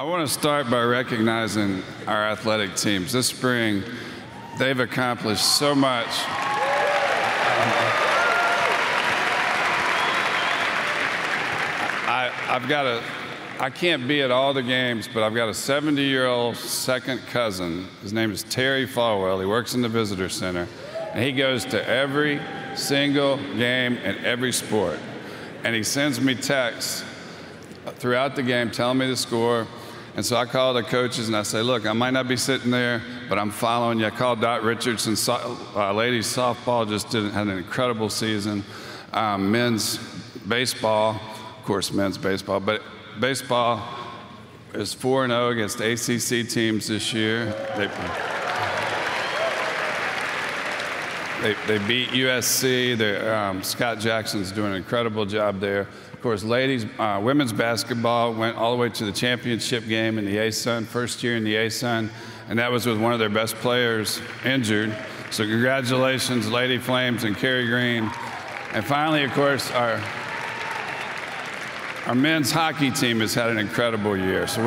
I want to start by recognizing our athletic teams. This spring, they've accomplished so much. I can't be at all the games, but I've got a 70-year-old second cousin. His name is Jerry Falwell. He works in the visitor center, and he goes to every single game and every sport. And he sends me texts throughout the game telling me the score. And so I call the coaches and I say, look, I might not be sitting there, but I'm following you. I called Dot Richardson. Ladies softball had an incredible season. Men's baseball, of course, men's baseball, but baseball is 4-0 against ACC teams this year. They beat USC. Scott Jackson's doing an incredible job there. Of course, women's basketball went all the way to the championship game in the A-Sun, first year in the A-Sun, and that was with one of their best players injured. So congratulations, Lady Flames and Carrie Green. And finally, of course, our men's hockey team has had an incredible year. So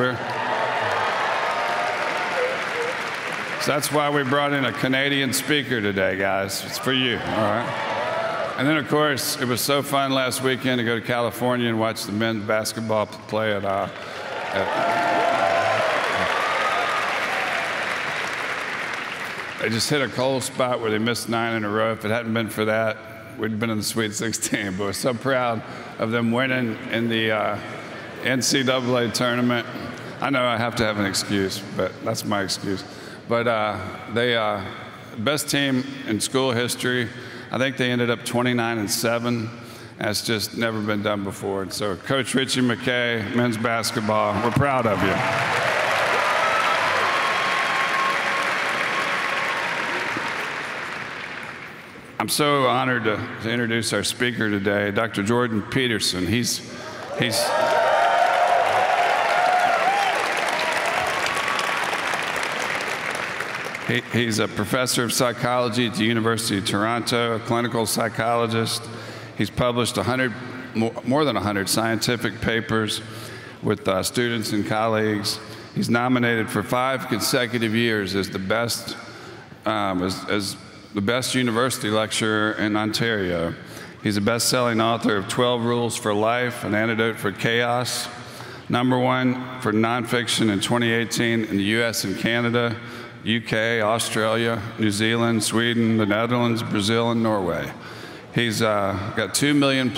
that's why we brought in a Canadian speaker today, guys. It's for you, all right? And then, of course, it was so fun last weekend to go to California and watch the men's basketball play They just hit a cold spot where they missed 9 in a row. If it hadn't been for that, we'd been in the Sweet 16. But we're so proud of them winning in the NCAA tournament. I know I have to have an excuse, but that's my excuse. But they best team in school history. I think they ended up 29-7. That's just never been done before. And so Coach Richie McKay, men's basketball, we're proud of you. I'm so honored to introduce our speaker today, Dr. Jordan Peterson. He's a professor of psychology at the University of Toronto, a clinical psychologist. He's published more than 100 scientific papers with students and colleagues. He's nominated for 5 consecutive years as the best, university lecturer in Ontario. He's a best-selling author of 12 Rules for Life: An Antidote to Chaos, #1 for nonfiction in 2018 in the US and Canada, UK, Australia, New Zealand, Sweden, the Netherlands, Brazil, and Norway. He's got 2 million+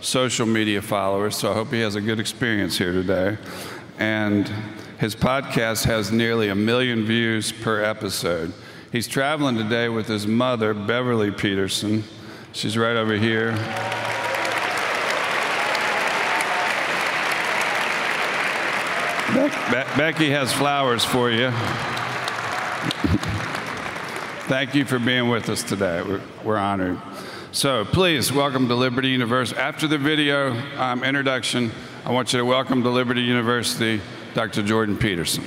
social media followers, so I hope he has a good experience here today. And his podcast has nearly 1 million views per episode. He's traveling today with his mother, Beverly Peterson. She's right over here. Becky has flowers for you. Thank you for being with us today. We're honored. So please welcome to Liberty University. After the video introduction, I want you to welcome to Liberty University, Dr. Jordan Peterson.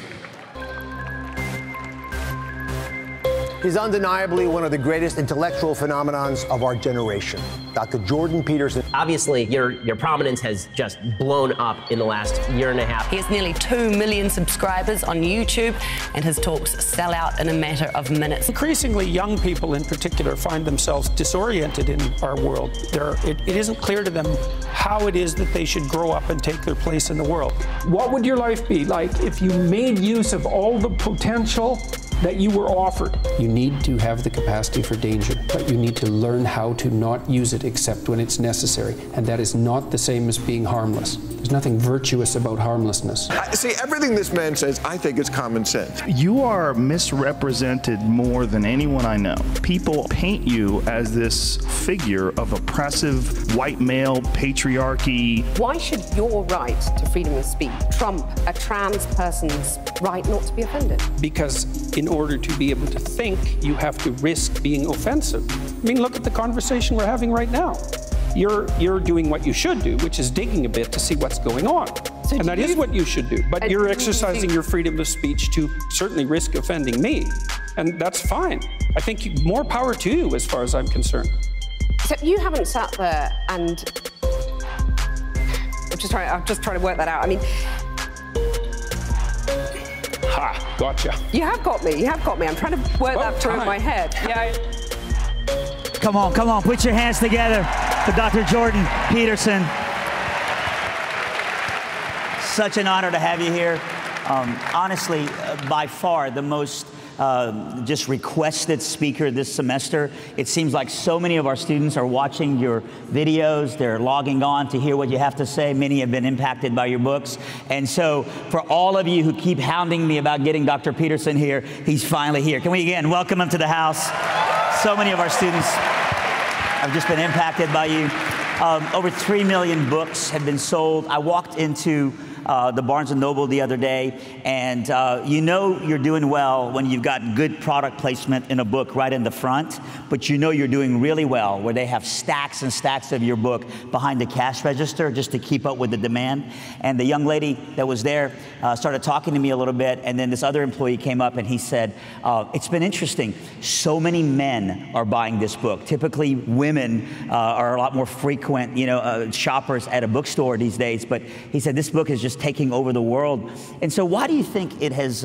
He's undeniably one of the greatest intellectual phenomenons of our generation, Dr. Jordan Peterson. Obviously, your prominence has just blown up in the last year and a half. He has nearly 2 million subscribers on YouTube, and his talks sell out in a matter of minutes. Increasingly, young people in particular find themselves disoriented in our world. It isn't clear to them how it is that they should grow up and take their place in the world. What would your life be like if you made use of all the potential that you were offered? You need to have the capacity for danger, but you need to learn how to not use it except when it's necessary, and that is not the same as being harmless. There's nothing virtuous about harmlessness. See, everything this man says, I think is common sense. You are misrepresented more than anyone I know. People paint you as this figure of oppressive, white male patriarchy. Why should your right to freedom of speech trump a trans person's right not to be offended? Because in order to be able to think, you have to risk being offensive. I mean, look at the conversation we're having right now. You're doing what you should do, which is digging a bit to see what's going on. So and that is what you should do, but you're exercising your freedom of speech to certainly risk offending me, and that's fine. I think more power to you as far as I'm concerned. So you haven't sat there and... I'm just trying to work that out. I mean, Ha, gotcha. You have got me. You have got me. I'm trying to work that through in my head. Yeah. Come on, come on. Put your hands together for Dr. Jordan Peterson. Such an honor to have you here. Honestly, by far the most just requested speaker this semester. It seems like so many of our students are watching your videos. They're logging on to hear what you have to say. Many have been impacted by your books. And so for all of you who keep hounding me about getting Dr. Peterson here, he's finally here. Can we again welcome him to the house? So many of our students have just been impacted by you. Over 3 million books have been sold. I walked into the Barnes & Noble the other day, and you know you're doing well when you've got good product placement in a book right in the front, but you know you're doing really well where they have stacks and stacks of your book behind the cash register just to keep up with the demand. And the young lady that was there started talking to me a little bit, and then this other employee came up and he said, it's been interesting. So many men are buying this book. Typically women are a lot more frequent, shoppers at a bookstore these days, but he said this book is just taking over the world. And so why do you think it has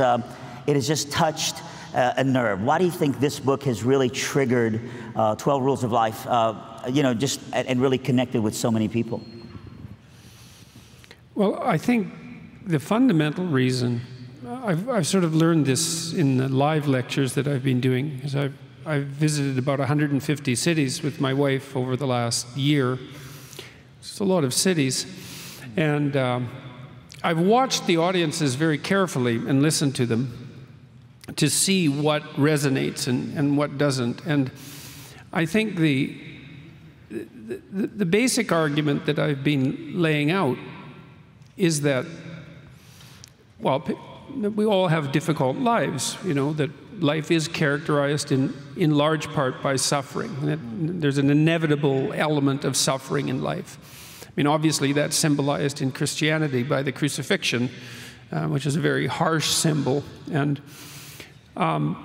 just touched a nerve? Why do you think this book has really triggered 12 Rules of Life, and really connected with so many people? Well, I think the fundamental reason, I've sort of learned this in the live lectures that I've been doing, is I've visited about 150 cities with my wife over the last year. It's a lot of cities. And I've watched the audiences very carefully and listened to them to see what resonates and what doesn't. And I think the basic argument that I've been laying out is that, well, we all have difficult lives, that life is characterized in large part by suffering. There's an inevitable element of suffering in life. I mean, obviously, that's symbolized in Christianity by the crucifixion, which is a very harsh symbol. And not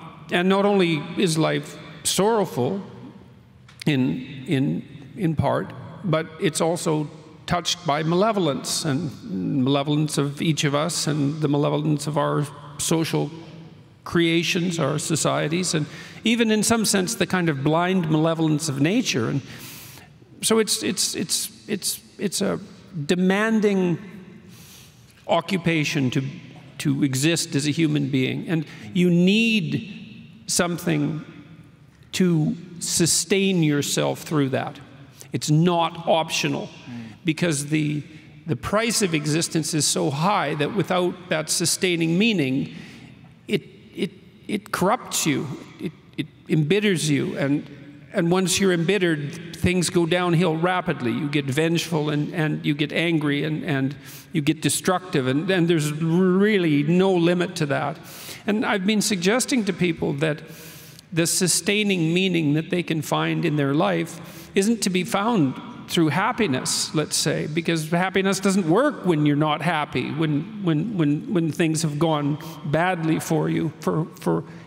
only is life sorrowful in part, but it's also touched by malevolence, and malevolence of each of us, and the malevolence of our social creations, our societies, and even in some sense, the kind of blind malevolence of nature. And so it's a demanding occupation to exist as a human being. And you need something to sustain yourself through that. It's not optional, because the price of existence is so high that without that sustaining meaning, it corrupts you, it embitters you. And once you're embittered, things go downhill rapidly. You get vengeful and you get angry and you get destructive, and there's really no limit to that. And I've been suggesting to people that the sustaining meaning that they can find in their life isn't to be found through happiness, let's say, because happiness doesn't work when you're not happy, when things have gone badly for you,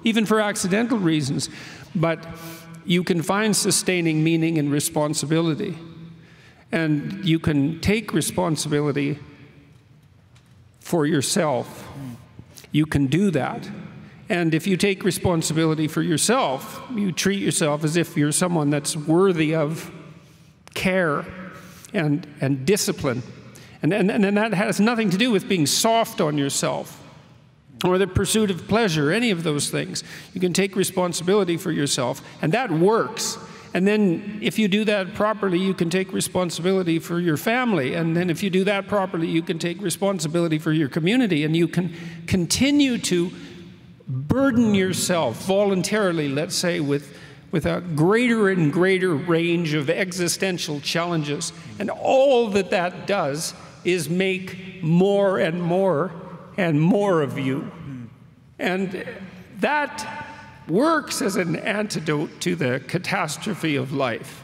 even for accidental reasons. But you can find sustaining meaning in responsibility. And you can take responsibility for yourself. You can do that. And if you take responsibility for yourself, you treat yourself as if you're someone that's worthy of care and discipline. And that has nothing to do with being soft on yourself, or the pursuit of pleasure, any of those things. You can take responsibility for yourself, and that works. And then if you do that properly, you can take responsibility for your family. And then if you do that properly, you can take responsibility for your community, and you can continue to burden yourself voluntarily, let's say, with a greater and greater range of existential challenges. And all that that does is make more and more of you. And that works as an antidote to the catastrophe of life.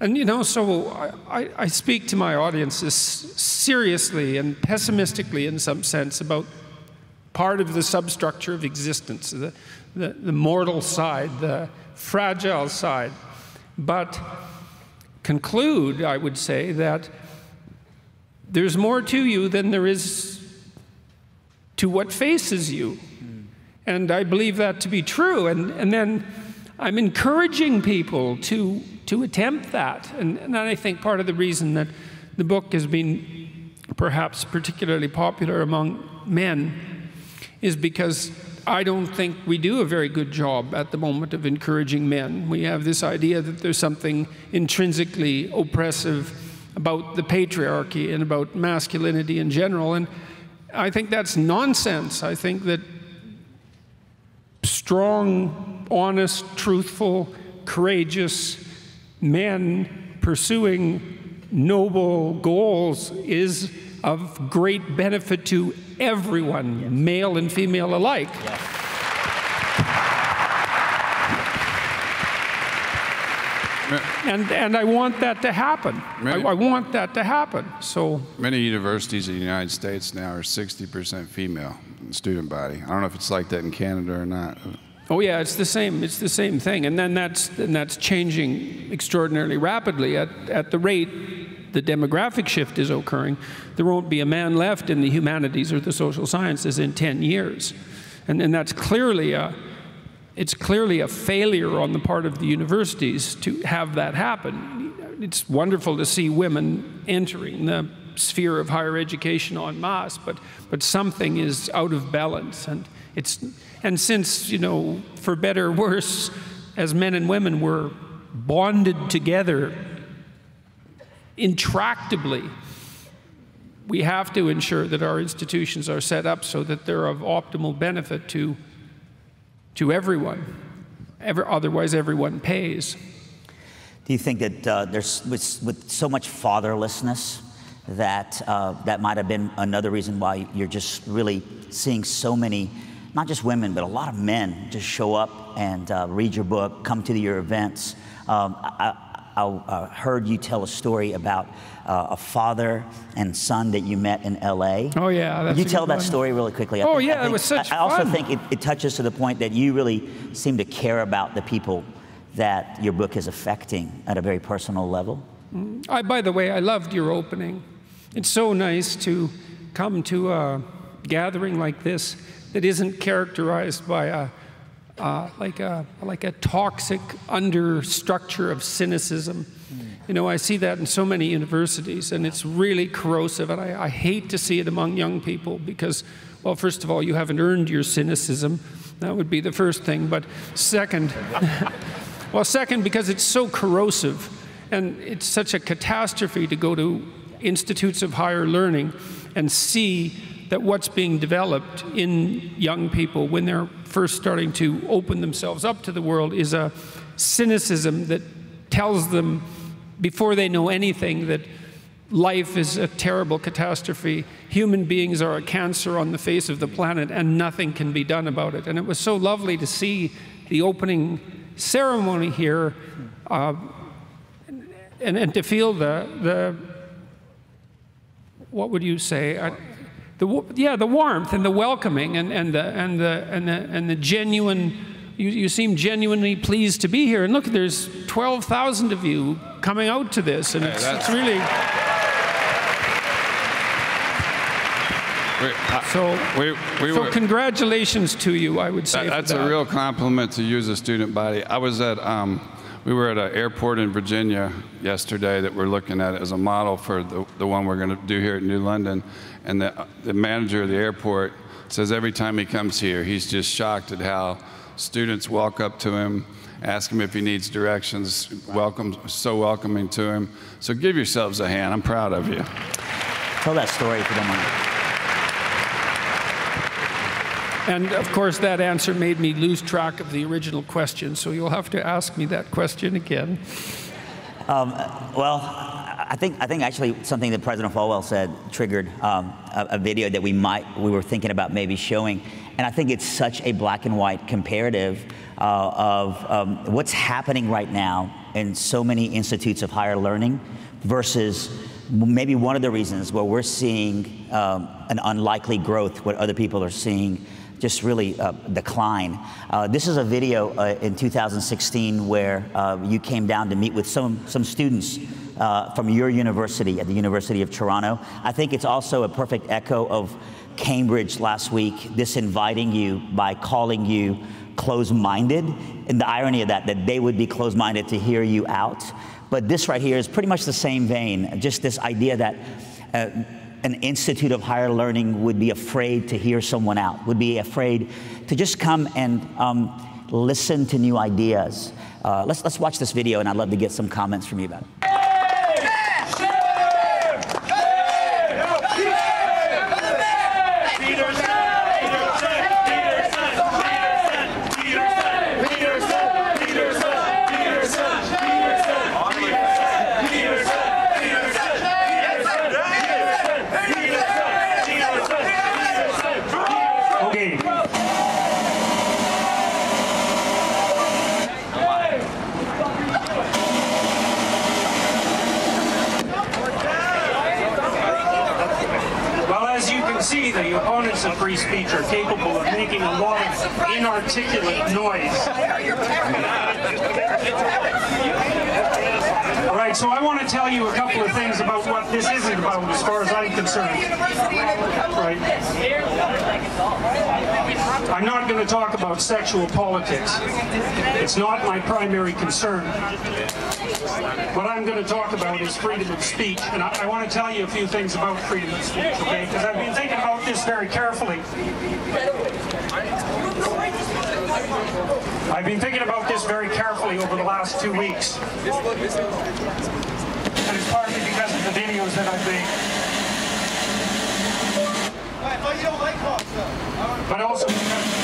And so I speak to my audiences seriously and pessimistically in some sense about part of the substructure of existence, the mortal side, the fragile side. But conclude, I would say, that there's more to you than there is to what faces you. And I believe that to be true. And then I'm encouraging people to attempt that. And I think part of the reason that the book has been perhaps particularly popular among men is because I don't think we do a very good job at the moment of encouraging men. We have this idea that there's something intrinsically oppressive about the patriarchy and about masculinity in general. And I think that's nonsense. I think that strong, honest, truthful, courageous men pursuing noble goals is of great benefit to everyone, yes, male and female alike. Yes. And I want that to happen. I want that to happen. So many universities in the United States now are 60% female student body. I don't know if it's like that in Canada or not. Oh yeah, it's the same. It's the same thing. And then that's changing extraordinarily rapidly at the rate the demographic shift is occurring. There won't be a man left in the humanities or the social sciences in 10 years. And that's clearly a failure on the part of the universities to have that happen. It's wonderful to see women entering the sphere of higher education en masse, but something is out of balance. And since, you know, for better or worse, as men and women were bonded together intractably, we have to ensure that our institutions are set up so that they're of optimal benefit to everyone. Otherwise, everyone pays. Do you think that there's with so much fatherlessness that that might have been another reason why you're just really seeing so many, not just women, but a lot of men just show up and read your book, come to your events? I heard you tell a story about a father and son that you met in LA. Oh yeah, that's a good one. You tell that story really quickly. Oh yeah, it was such fun. I also think it touches to the point that you really seem to care about the people that your book is affecting at a very personal level. By the way, I loved your opening. It's so nice to come to a gathering like this that isn't characterized by like a toxic understructure of cynicism. You know, I see that in so many universities, and it's really corrosive, and I hate to see it among young people because, well, first of all, you haven't earned your cynicism. That would be the first thing. But second, well, second, because it's so corrosive, and it's such a catastrophe to go to institutes of higher learning and see that what's being developed in young people when they're first starting to open themselves up to the world is a cynicism that tells them before they know anything that life is a terrible catastrophe, human beings are a cancer on the face of the planet, and nothing can be done about it. And it was so lovely to see the opening ceremony here and to feel the what would you say? The warmth and the welcoming and the genuine. You seem genuinely pleased to be here. And look, there's 12,000 of you coming out to this, and it's really. So congratulations to you, I would say. That's a real compliment to you as a student body. I was at we were at an airport in Virginia yesterday that we're looking at as a model for the one we're going to do here at New London. And the manager of the airport says every time he comes here, he's just shocked at how students walk up to him, ask him if he needs directions, so welcoming to him. So give yourselves a hand. I'm proud of you. Tell that story if you don't mind. And of course, that answer made me lose track of the original question, so you'll have to ask me that question again. Well. I think actually something that President Falwell said triggered a video that we were thinking about maybe showing, and I think it's such a black and white comparative of what's happening right now in so many institutes of higher learning versus maybe one of the reasons where we're seeing an unlikely growth, what other people are seeing just really decline. This is a video in 2016 where you came down to meet with some students from your university at the University of Toronto. I think it's also a perfect echo of Cambridge last week disinviting you by calling you closed-minded, and the irony of that they would be closed-minded to hear you out. But this right here is pretty much the same vein, just this idea that an institute of higher learning would be afraid to hear someone out, would be afraid to just come and listen to new ideas. Let's watch this video, and I'd love to get some comments from you about it. Inarticulate noise. All right, so I want to tell you a couple of things about what this isn't about as far as I'm concerned. Right. I'm not going to talk about sexual politics. It's not my primary concern. What I'm going to talk about is freedom of speech, and I want to tell you a few things about freedom of speech, okay? Because I've been thinking about this very carefully. I've been thinking about this very carefully over the last 2 weeks. And it's partly because of the videos that I've made. But also because...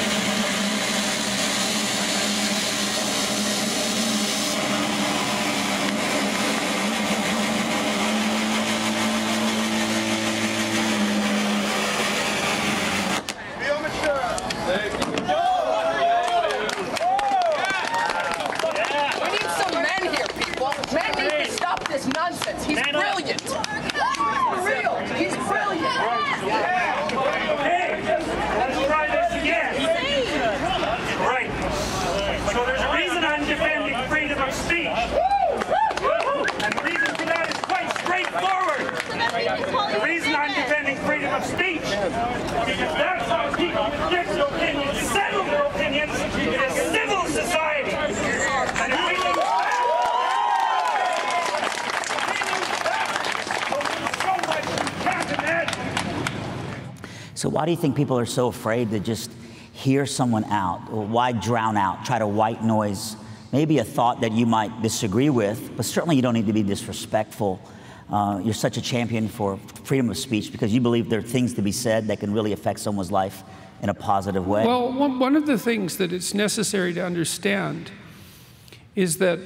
So why do you think people are so afraid to just hear someone out? Or why drown out, try to white noise? Maybe a thought that you might disagree with, but certainly you don't need to be disrespectful. You're such a champion for freedom of speech because you believe there are things to be said that can really affect someone's life in a positive way. Well, one of the things that it's necessary to understand is that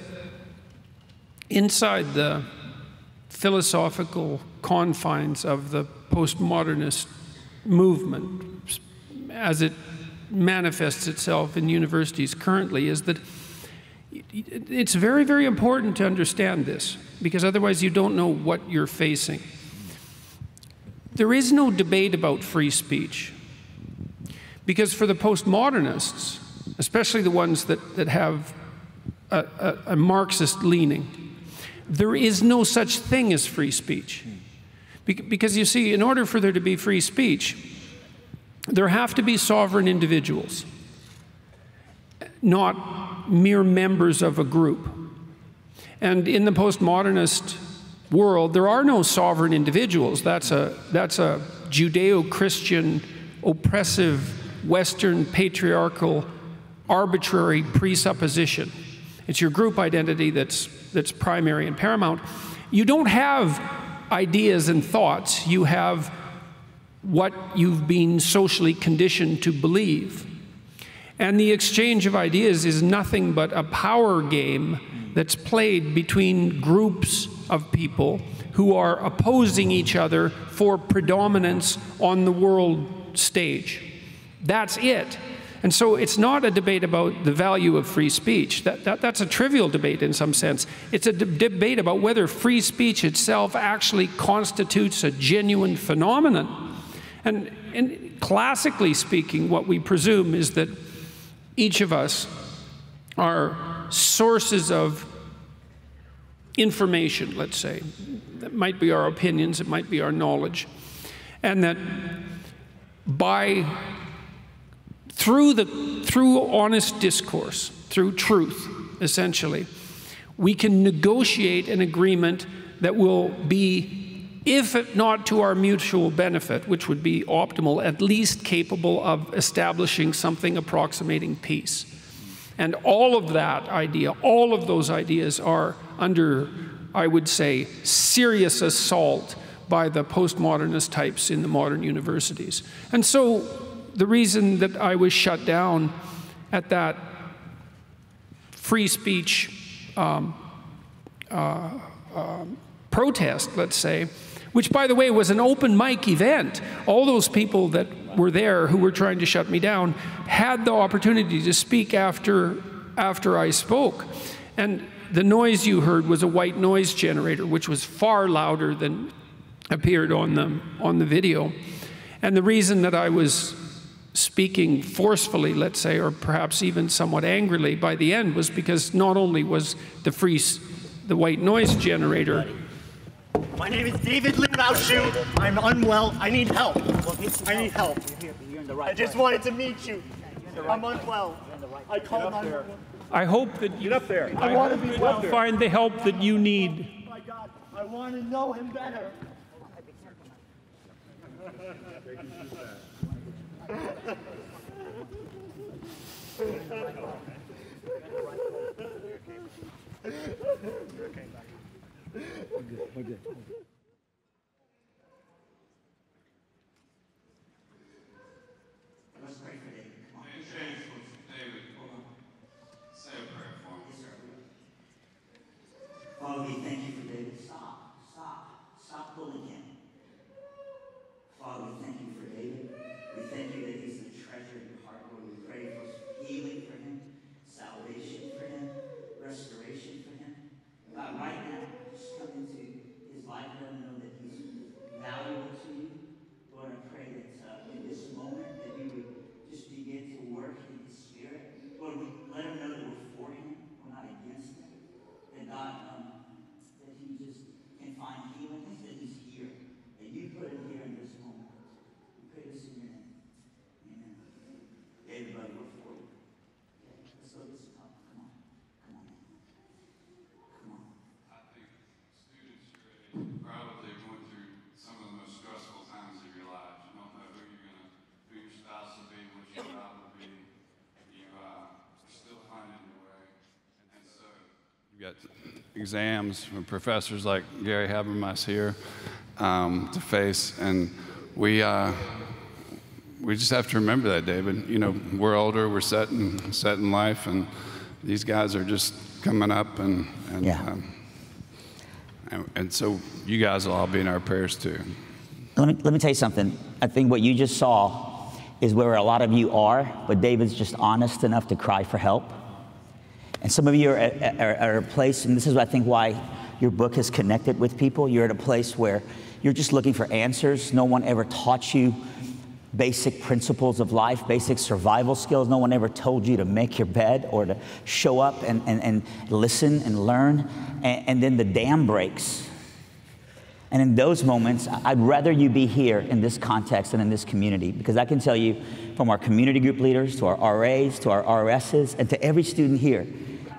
inside the philosophical confines of the postmodernist movement, as it manifests itself in universities currently, is that it's very, very important to understand this, because otherwise you don't know what you're facing. There is no debate about free speech, because for the postmodernists, especially the ones that have a Marxist leaning, there is no such thing as free speech. Because you see, in order for there to be free speech, there have to be sovereign individuals, not mere members of a group. And in the postmodernist world, there are no sovereign individuals. That's a Judeo-Christian, oppressive, Western, patriarchal, arbitrary presupposition. It's your group identity that's primary and paramount. You don't have ideas and thoughts, you have what you've been socially conditioned to believe. And the exchange of ideas is nothing but a power game that's played between groups of people who are opposing each other for predominance on the world stage. That's it. And so it's not a debate about the value of free speech. That's a trivial debate in some sense. It's a debate about whether free speech itself actually constitutes a genuine phenomenon. And classically speaking, what we presume is that each of us are sources of information, let's say. That might be our opinions, it might be our knowledge. And that through honest discourse, through truth, essentially, we can negotiate an agreement that will be, if it not to our mutual benefit, which would be optimal, at least capable of establishing something approximating peace. And all of that idea, all of those ideas are under, I would say, serious assault by the postmodernist types in the modern universities. And so the reason that I was shut down at that free speech protest, let's say, which, by the way, was an open mic event. All those people that were there who were trying to shut me down had the opportunity to speak after I spoke. And the noise you heard was a white noise generator, which was far louder than appeared on the video. And the reason that I was speaking forcefully, let's say, or perhaps even somewhat angrily by the end was because not only was the white noise generator. My name is David Limauchu. I'm unwell. I need help. I just wanted to meet you. I'm unwell. I called on you. I hope that you find the help that you need. Oh my God, I want to know him better. Father, we thank you for David. Stop, stop, stop pulling him. Father, we thank you for David. We thank you that he's the treasure in your heart, Lord. We pray for healing for him, salvation for him, restoration for him. God, right now, just come into his life, let him know that he's valuable to you. Lord, I pray that in this moment that you would just begin to work in his spirit. Lord, let him know that we're for him, we're not against him. That God, that he just can find healing, that he's here, that you put him here in this moment. We pray this in your name. Amen. David, buddy, we're for you. Okay, let's go this time. Come on. Come on. Come on. I think students your age probably went through some of the most stressful times of your lives. You don't know who your spouse will be, what your job will be. You are still finding your way. And so you got exams from professors like Gary Habermas here to face, and we just have to remember that, David. You know, we're older, we're set in life, and these guys are just coming up, and so you guys will all be in our prayers too. Let me tell you something. I think what you just saw is where a lot of you are, but David's just honest enough to cry for help. And some of you are at a place, and this is, I think, why your book has connected with people. You're at a place where you're just looking for answers. No one ever taught you basic principles of life, basic survival skills. No one ever told you to make your bed or to show up and listen and learn. And then the dam breaks. And in those moments, I'd rather you be here in this context and in this community, because I can tell you, from our community group leaders to our RAs to our RSs and to every student here,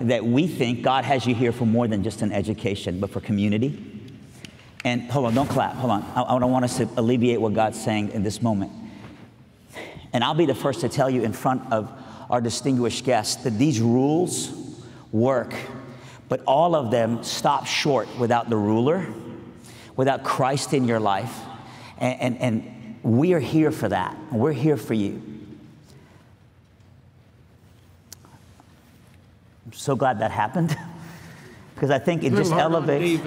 that we think God has you here for more than just an education, but for community. And hold on, don't clap, hold on. I don't want us to alleviate what God's saying in this moment. And I'll be the first to tell you in front of our distinguished guests that these rules work, but all of them stop short without the ruler, without Christ in your life. And we are here for that. We're here for you. I'm so glad that happened, because I think it just elevates.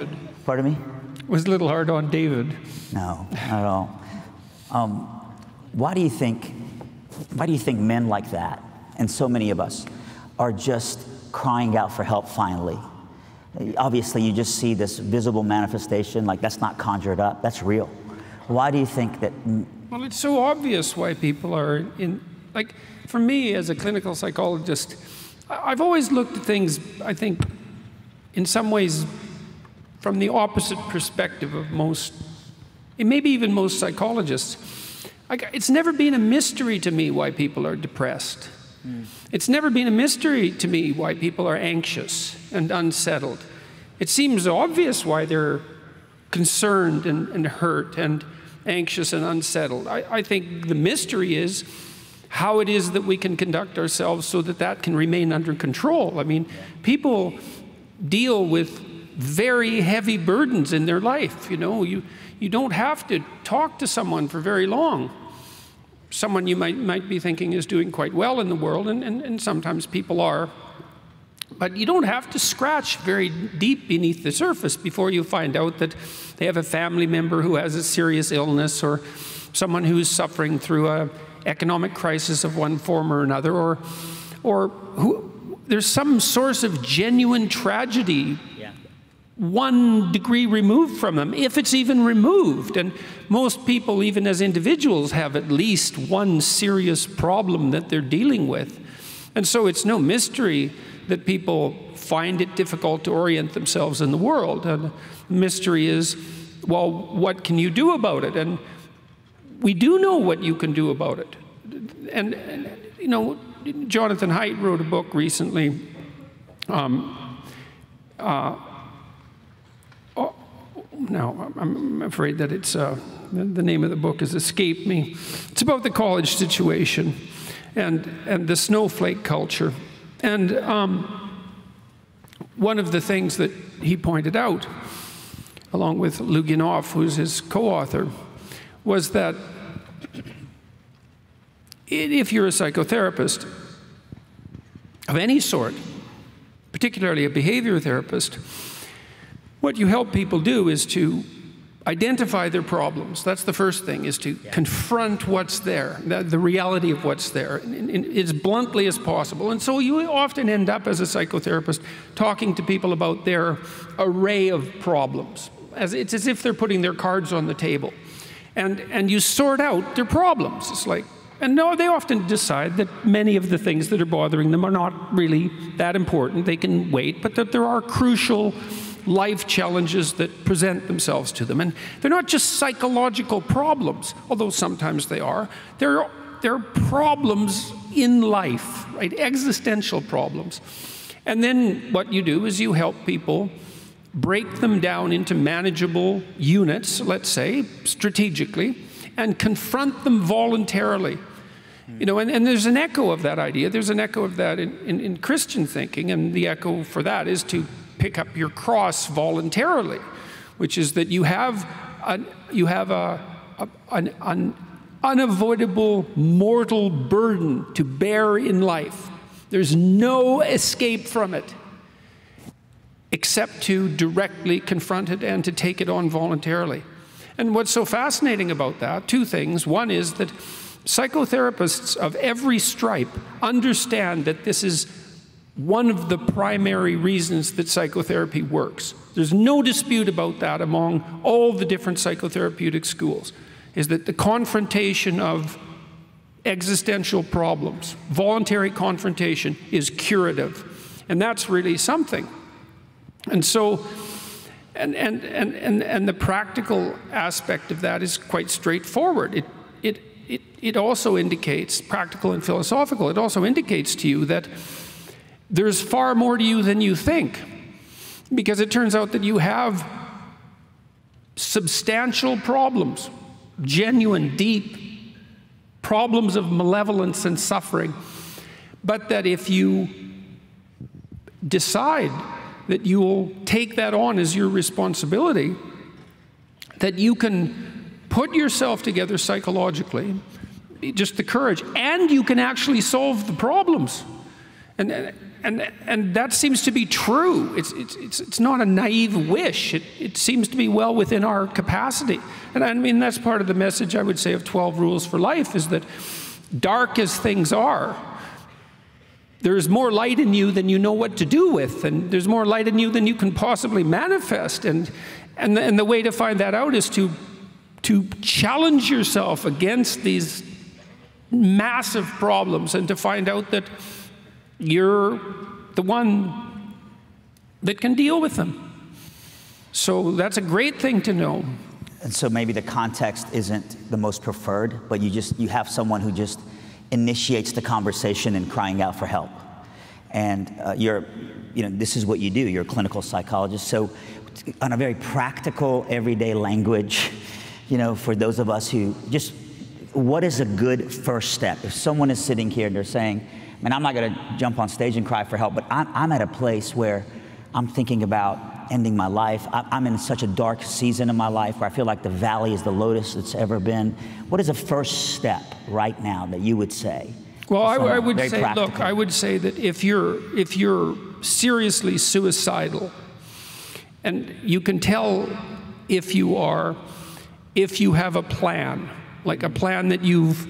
Pardon me? It was a little hard on David. No, not at all. Why do you think men like that, and so many of us, are just crying out for help finally? Obviously, you just see this visible manifestation, like that's not conjured up, that's real. Why do you think that? Well, it's so obvious why people are in, like, for me as a clinical psychologist, I've always looked at things, I think, in some ways from the opposite perspective of most, and maybe even most psychologists. It's never been a mystery to me why people are depressed. Mm. It's never been a mystery to me why people are anxious and unsettled. It seems obvious why they're concerned and hurt and anxious and unsettled. I think the mystery is how it is that we can conduct ourselves so that that can remain under control. I mean, people deal with very heavy burdens in their life. You know, you don't have to talk to someone for very long. Someone you might be thinking is doing quite well in the world, and sometimes people are. But you don't have to scratch very deep beneath the surface before you find out that they have a family member who has a serious illness, or someone who's suffering through an economic crisis of one form or another, or who, there's some source of genuine tragedy, yeah, one degree removed from them, if it's even removed. And most people, even as individuals, have at least one serious problem that they're dealing with. And so it's no mystery that people find it difficult to orient themselves in the world. And the mystery is, well, what can you do about it? And we do know what you can do about it. And you know, Jonathan Haidt wrote a book recently now, I'm afraid that it's, the name of the book has escaped me. It's about the college situation and the snowflake culture. And one of the things that he pointed out, along with Luginov, who's his co-author, was that if you're a psychotherapist of any sort, particularly a behavior therapist, what you help people do is to identify their problems. That's the first thing, is to confront what's there, the reality of what's there, in as bluntly as possible. And so you often end up, as a psychotherapist, talking to people about their array of problems. It's as if they're putting their cards on the table. And you sort out their problems. It's like, and no, they often decide that many of the things that are bothering them are not really that important. They can wait, but that there are crucial life challenges that present themselves to them. And they're not just psychological problems, although sometimes they are. They're problems in life, right? Existential problems. And then what you do is you help people break them down into manageable units, let's say, strategically, and confront them voluntarily. You know, and there's an echo of that idea. There's an echo of that in Christian thinking, and the echo for that is to pick up your cross voluntarily, which is that you have an unavoidable mortal burden to bear in life. There's no escape from it, except to directly confront it and to take it on voluntarily. And what's so fascinating about that, two things. One is that psychotherapists of every stripe understand that this is one of the primary reasons that psychotherapy works. There's no dispute about that among all the different psychotherapeutic schools, is that the confrontation of existential problems, voluntary confrontation, is curative. And that's really something. And so, and the practical aspect of that is quite straightforward. It also indicates, practical and philosophical, it also indicates to you that there's far more to you than you think, because it turns out that you have substantial problems, genuine, deep problems of malevolence and suffering, but that if you decide that you will take that on as your responsibility, that you can put yourself together psychologically, just the courage, and you can actually solve the problems. And that seems to be true. It's not a naive wish. It seems to be well within our capacity. And I mean, that's part of the message, I would say, of 12 Rules for Life, is that dark as things are, there's more light in you than you know what to do with, and there's more light in you than you can possibly manifest. And the way to find that out is to challenge yourself against these massive problems and to find out that you're the one that can deal with them. So that's a great thing to know. And so maybe the context isn't the most preferred, but you have someone who just initiates the conversation and crying out for help. And this is what you do. You're a clinical psychologist. So on a very practical, everyday language, for those of us who just, what is a good first step? If someone is sitting here and they're saying, man, I'm not going to jump on stage and cry for help, but I'm at a place where I'm thinking about ending my life. I'm in such a dark season in my life where I feel like the valley is the lowest it's ever been. What is a first step right now that you would say? Well, I would say, practical? Look, I would say that if you're seriously suicidal, and you can tell if you are, if you have a plan, like a plan that you've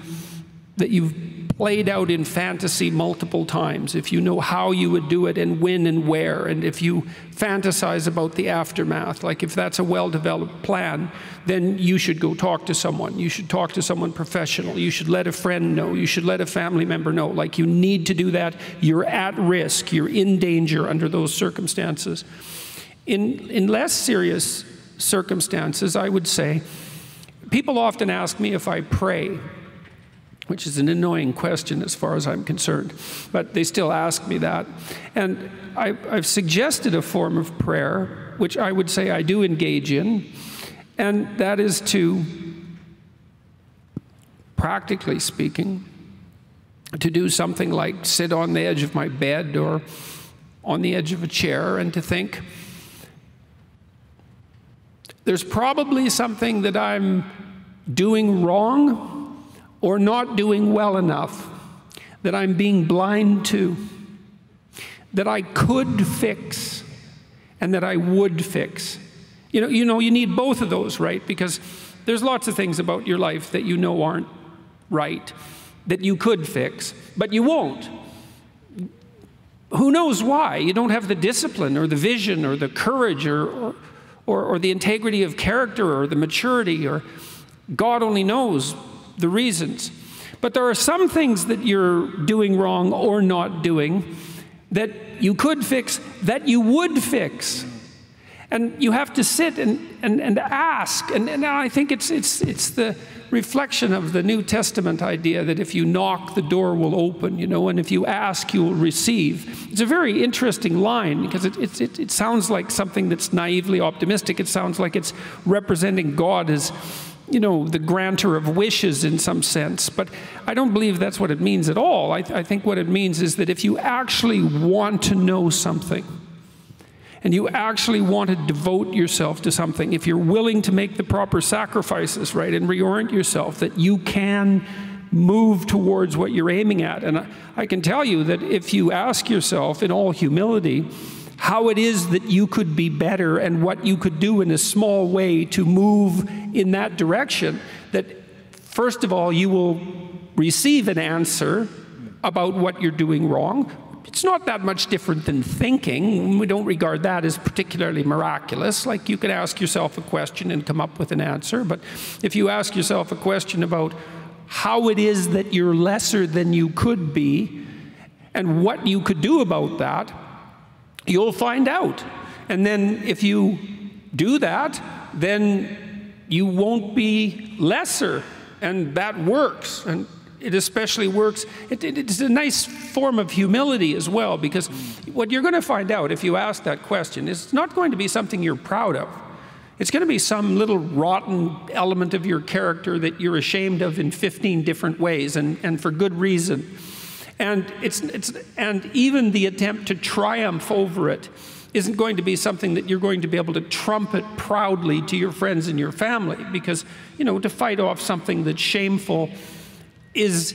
played out in fantasy multiple times, if you know how you would do it and when and where, and if you fantasize about the aftermath, like if that's a well-developed plan, then you should go talk to someone. You should talk to someone professional. You should let a friend know. You should let a family member know. Like, you need to do that. You're at risk. You're in danger under those circumstances. In less serious circumstances, I would say, people often ask me if I pray, which is an annoying question as far as I'm concerned, but they still ask me that. And I've suggested a form of prayer, which I would say I do engage in, and that is to, practically speaking, to do something like sit on the edge of my bed or on the edge of a chair and to think, there's probably something that I'm doing wrong or not doing well enough, that I'm being blind to, that I could fix, and that I would fix. You need both of those, right? Because there's lots of things about your life that you know aren't right, that you could fix, but you won't. Who knows why? You don't have the discipline or the vision or the courage or the integrity of character or the maturity, or God only knows the reasons. But there are some things that you're doing wrong or not doing that you could fix, that you would fix. And you have to sit and ask. And I think it's the reflection of the New Testament idea that if you knock, the door will open, and if you ask, you will receive. It's a very interesting line, because it sounds like something that's naively optimistic. It sounds like it's representing God as the grantor of wishes in some sense, but I don't believe that's what it means at all. I think what it means is that if you actually want to know something, and you actually want to devote yourself to something, if you're willing to make the proper sacrifices, right, and reorient yourself, that you can move towards what you're aiming at. And I can tell you that if you ask yourself in all humility how it is that you could be better and what you could do in a small way to move in that direction, that first of all, you will receive an answer about what you're doing wrong. It's not that much different than thinking. We don't regard that as particularly miraculous. Like, you could ask yourself a question and come up with an answer, but if you ask yourself a question about how it is that you're lesser than you could be and what you could do about that, you'll find out. And then if you do that, then you won't be lesser, and that works. And it especially works, it's a nice form of humility as well, because what you're going to find out if you ask that question is not going to be something you're proud of. It's going to be some little rotten element of your character that you're ashamed of in 15 different ways, and for good reason. And and even the attempt to triumph over it isn't going to be something that you're going to be able to trumpet proudly to your friends and your family, because, to fight off something that's shameful is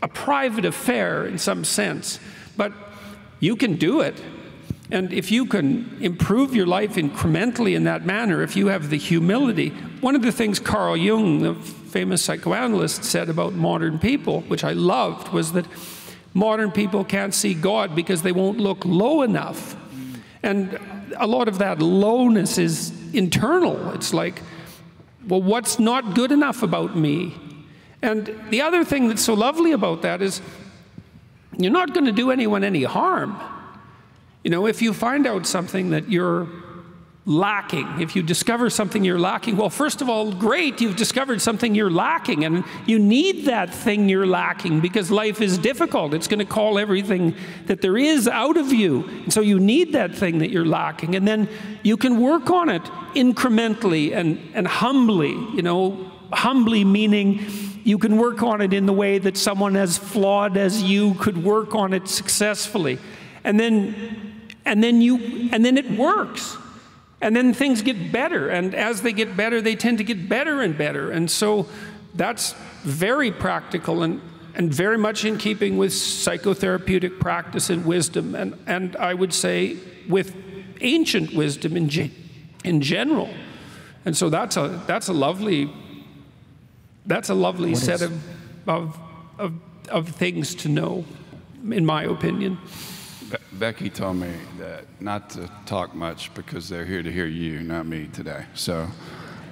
a private affair in some sense. But you can do it. And if you can improve your life incrementally in that manner, if you have the humility, one of the things Carl Jung, the famous psychoanalyst, said about modern people, which I loved, was that modern people can't see God because they won't look low enough. And a lot of that lowness is internal. It's like, well, what's not good enough about me? And the other thing that's so lovely about that is you're not going to do anyone any harm. If you find out something that you're lacking, if you discover something you're lacking, well, first of all, great, you've discovered something you're lacking, and you need that thing you're lacking because life is difficult. It's going to call everything that there is out of you. And so you need that thing that you're lacking, and then you can work on it incrementally and humbly, you know, humbly meaning you can work on it in the way that someone as flawed as you could work on it successfully. And then it works. And then things get better, and as they get better, they tend to get better and better. And so that's very practical and very much in keeping with psychotherapeutic practice and wisdom, and I would say with ancient wisdom in general. And so that's a lovely set of things to know, in my opinion. Becky told me that not to talk much because they're here to hear you, not me today. So,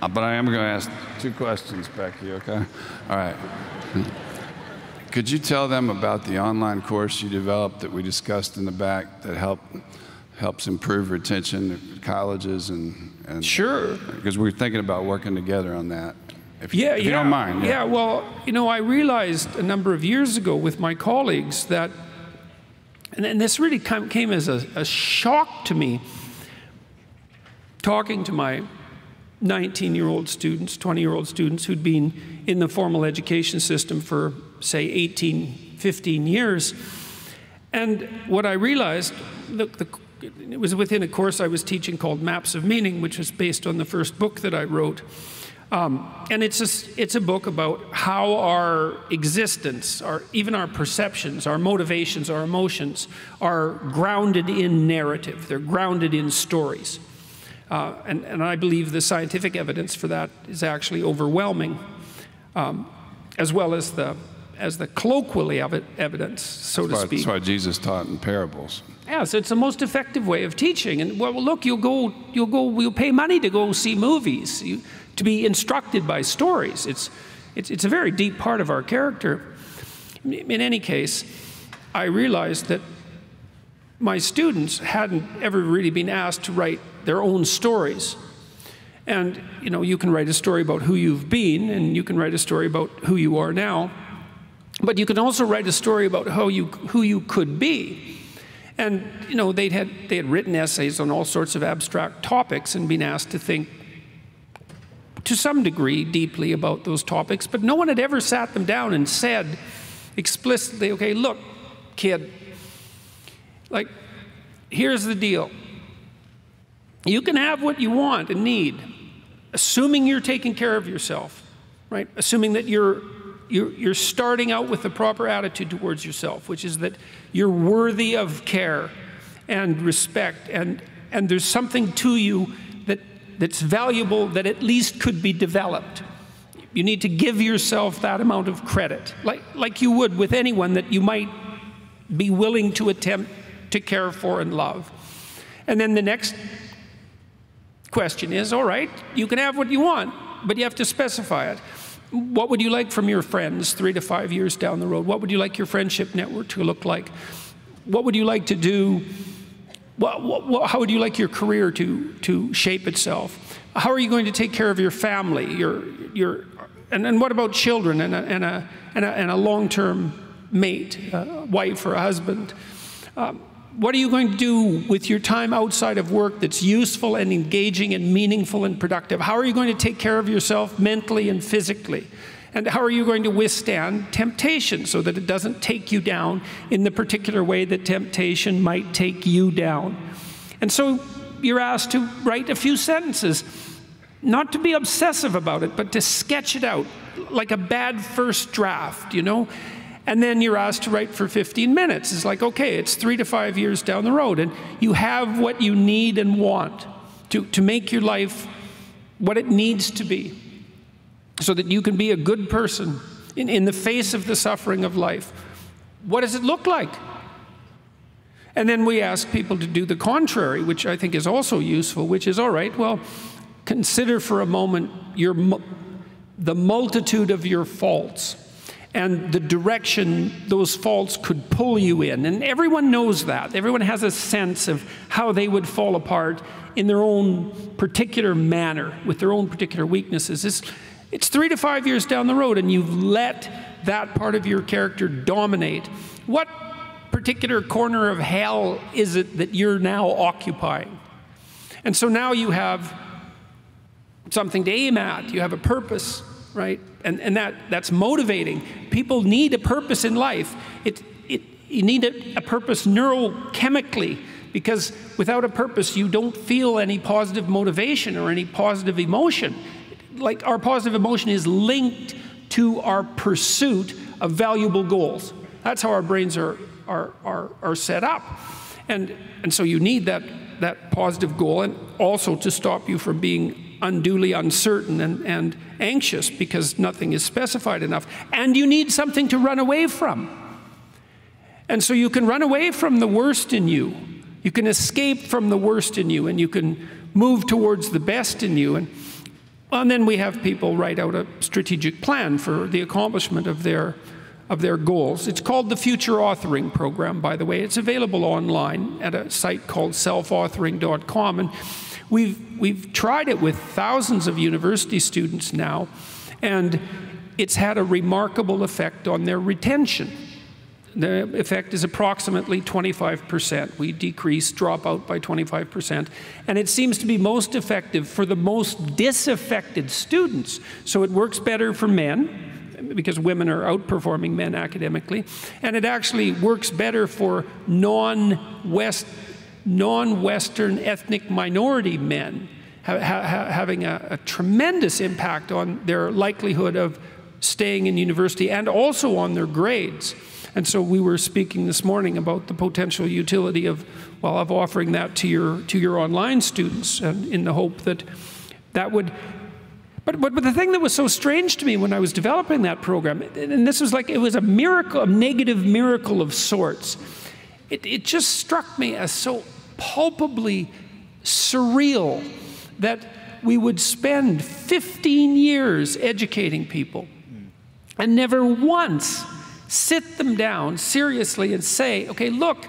but I am going to ask two questions, Becky, okay? All right. Could you tell them about the online course you developed that we discussed in the back that helps improve retention at colleges and sure. Because we're thinking about working together on that. If you don't mind. Yeah, well, you know, I realized a number of years ago with my colleagues that, and this really came as a shock to me, talking to my 19-year-old students, 20-year-old students who'd been in the formal education system for, say, 18, 15 years. And what I realized, look, it was within a course I was teaching called Maps of Meaning, which was based on the first book that I wrote. And it's a book about how our existence, even our perceptions, our motivations, our emotions are grounded in narrative. They're grounded in stories. And I believe the scientific evidence for that is actually overwhelming, as well as the colloquially evidence, so to speak. That's why Jesus taught in parables. Yeah, so it's the most effective way of teaching. And, well, look, you'll pay money to go see movies. To be instructed by stories. It's a very deep part of our character. In any case, I realized that my students hadn't ever really been asked to write their own stories. And, you know, you can write a story about who you've been, and you can write a story about who you are now, but you can also write a story about who you could be. And, you know, they had written essays on all sorts of abstract topics and been asked to think to some degree deeply about those topics, but no one had ever sat them down and said explicitly, okay, look, kid, like, here's the deal. You can have what you want and need, assuming you're taking care of yourself, right? Assuming that you're starting out with the proper attitude towards yourself, which is that you're worthy of care and respect, and there's something to you that's valuable, that at least could be developed. You need to give yourself that amount of credit, like you would with anyone that you might be willing to attempt to care for and love. And then the next question is, all right, you can have what you want, but you have to specify it. What would you like from your friends 3 to 5 years down the road? What would you like your friendship network to look like? What would you like to do? How would you like your career to shape itself? How are you going to take care of your family? And what about children and a long-term mate, a wife or a husband? What are you going to do with your time outside of work that's useful and engaging and meaningful and productive? How are you going to take care of yourself mentally and physically? And how are you going to withstand temptation so that it doesn't take you down in the particular way that temptation might take you down? And so you're asked to write a few sentences, not to be obsessive about it, but to sketch it out, like a bad first draft, you know? And then you're asked to write for 15 minutes. It's like, okay, it's 3 to 5 years down the road, and you have what you need and want to make your life what it needs to be, so that you can be a good person in the face of the suffering of life. What does it look like? And then we ask people to do the contrary, which I think is also useful, which is, all right, well, consider for a moment the multitude of your faults and the direction those faults could pull you in. And everyone knows that. Everyone has a sense of how they would fall apart in their own particular manner, with their own particular weaknesses. It's 3 to 5 years down the road, and you've let that part of your character dominate. What particular corner of hell is it that you're now occupying? And so now you have something to aim at. You have a purpose, right? And that's motivating. People need a purpose in life. You need a purpose neurochemically, because without a purpose, you don't feel any positive motivation or any positive emotion. Like, our positive emotion is linked to our pursuit of valuable goals. That's how our brains are set up. And so you need that positive goal, and also to stop you from being unduly uncertain and anxious, because nothing is specified enough. And you need something to run away from. And so you can run away from the worst in you. You can escape from the worst in you, and you can move towards the best in you. And then we have people write out a strategic plan for the accomplishment of their goals. It's called the Future Authoring Program, by the way. It's available online at a site called selfauthoring.com. And we've tried it with thousands of university students now, and it's had a remarkable effect on their retention. The effect is approximately 25%. We decrease dropout by 25%. And it seems to be most effective for the most disaffected students. So it works better for men, because women are outperforming men academically. And it actually works better for non-Western ethnic minority men, having a tremendous impact on their likelihood of staying in university and also on their grades. And so we were speaking this morning about the potential utility of offering that to your online students, and in the hope that that would. But the thing that was so strange to me when I was developing that program, and this was like, it was a miracle, a negative miracle of sorts. It just struck me as so palpably surreal that we would spend 15 years educating people and never once sit them down seriously and say, okay, look,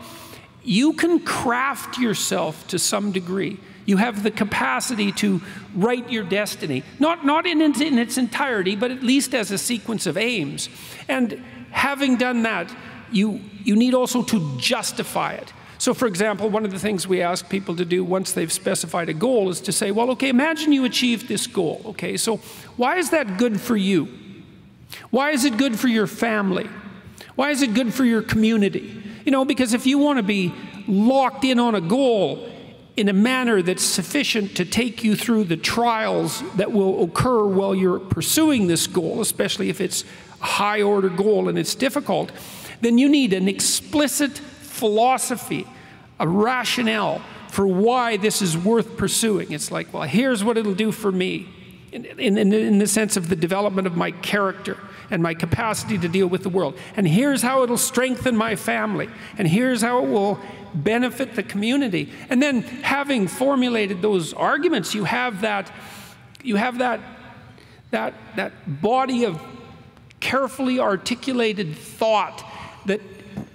you can craft yourself to some degree. You have the capacity to write your destiny, not in its entirety, but at least as a sequence of aims. And having done that, you need also to justify it. So, for example, one of the things we ask people to do once they've specified a goal is to say, well, okay, imagine you achieved this goal. Okay, so why is that good for you? Why is it good for your family? Why is it good for your community? You know, because if you want to be locked in on a goal in a manner that's sufficient to take you through the trials that will occur while you're pursuing this goal, especially if it's a high-order goal and it's difficult, then you need an explicit philosophy, a rationale for why this is worth pursuing. It's like, well, here's what it'll do for me in the sense of the development of my character and my capacity to deal with the world. And here's how it'll strengthen my family. And here's how it will benefit the community. And then, having formulated those arguments, you have that body of carefully articulated thought that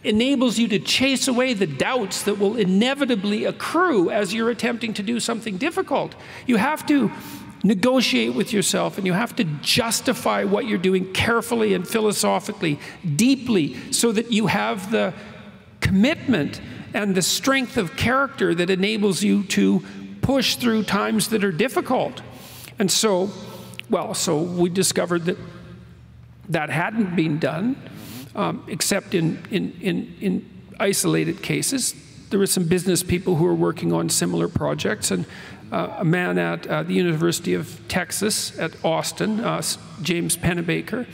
enables you to chase away the doubts that will inevitably accrue as you're attempting to do something difficult. You have to negotiate with yourself, and you have to justify what you're doing carefully and philosophically, deeply, so that you have the commitment and the strength of character that enables you to push through times that are difficult. And so, well, so we discovered that that hadn't been done, except in isolated cases. There were some business people who were working on similar projects, and a man at the University of Texas at Austin, James Pennebaker.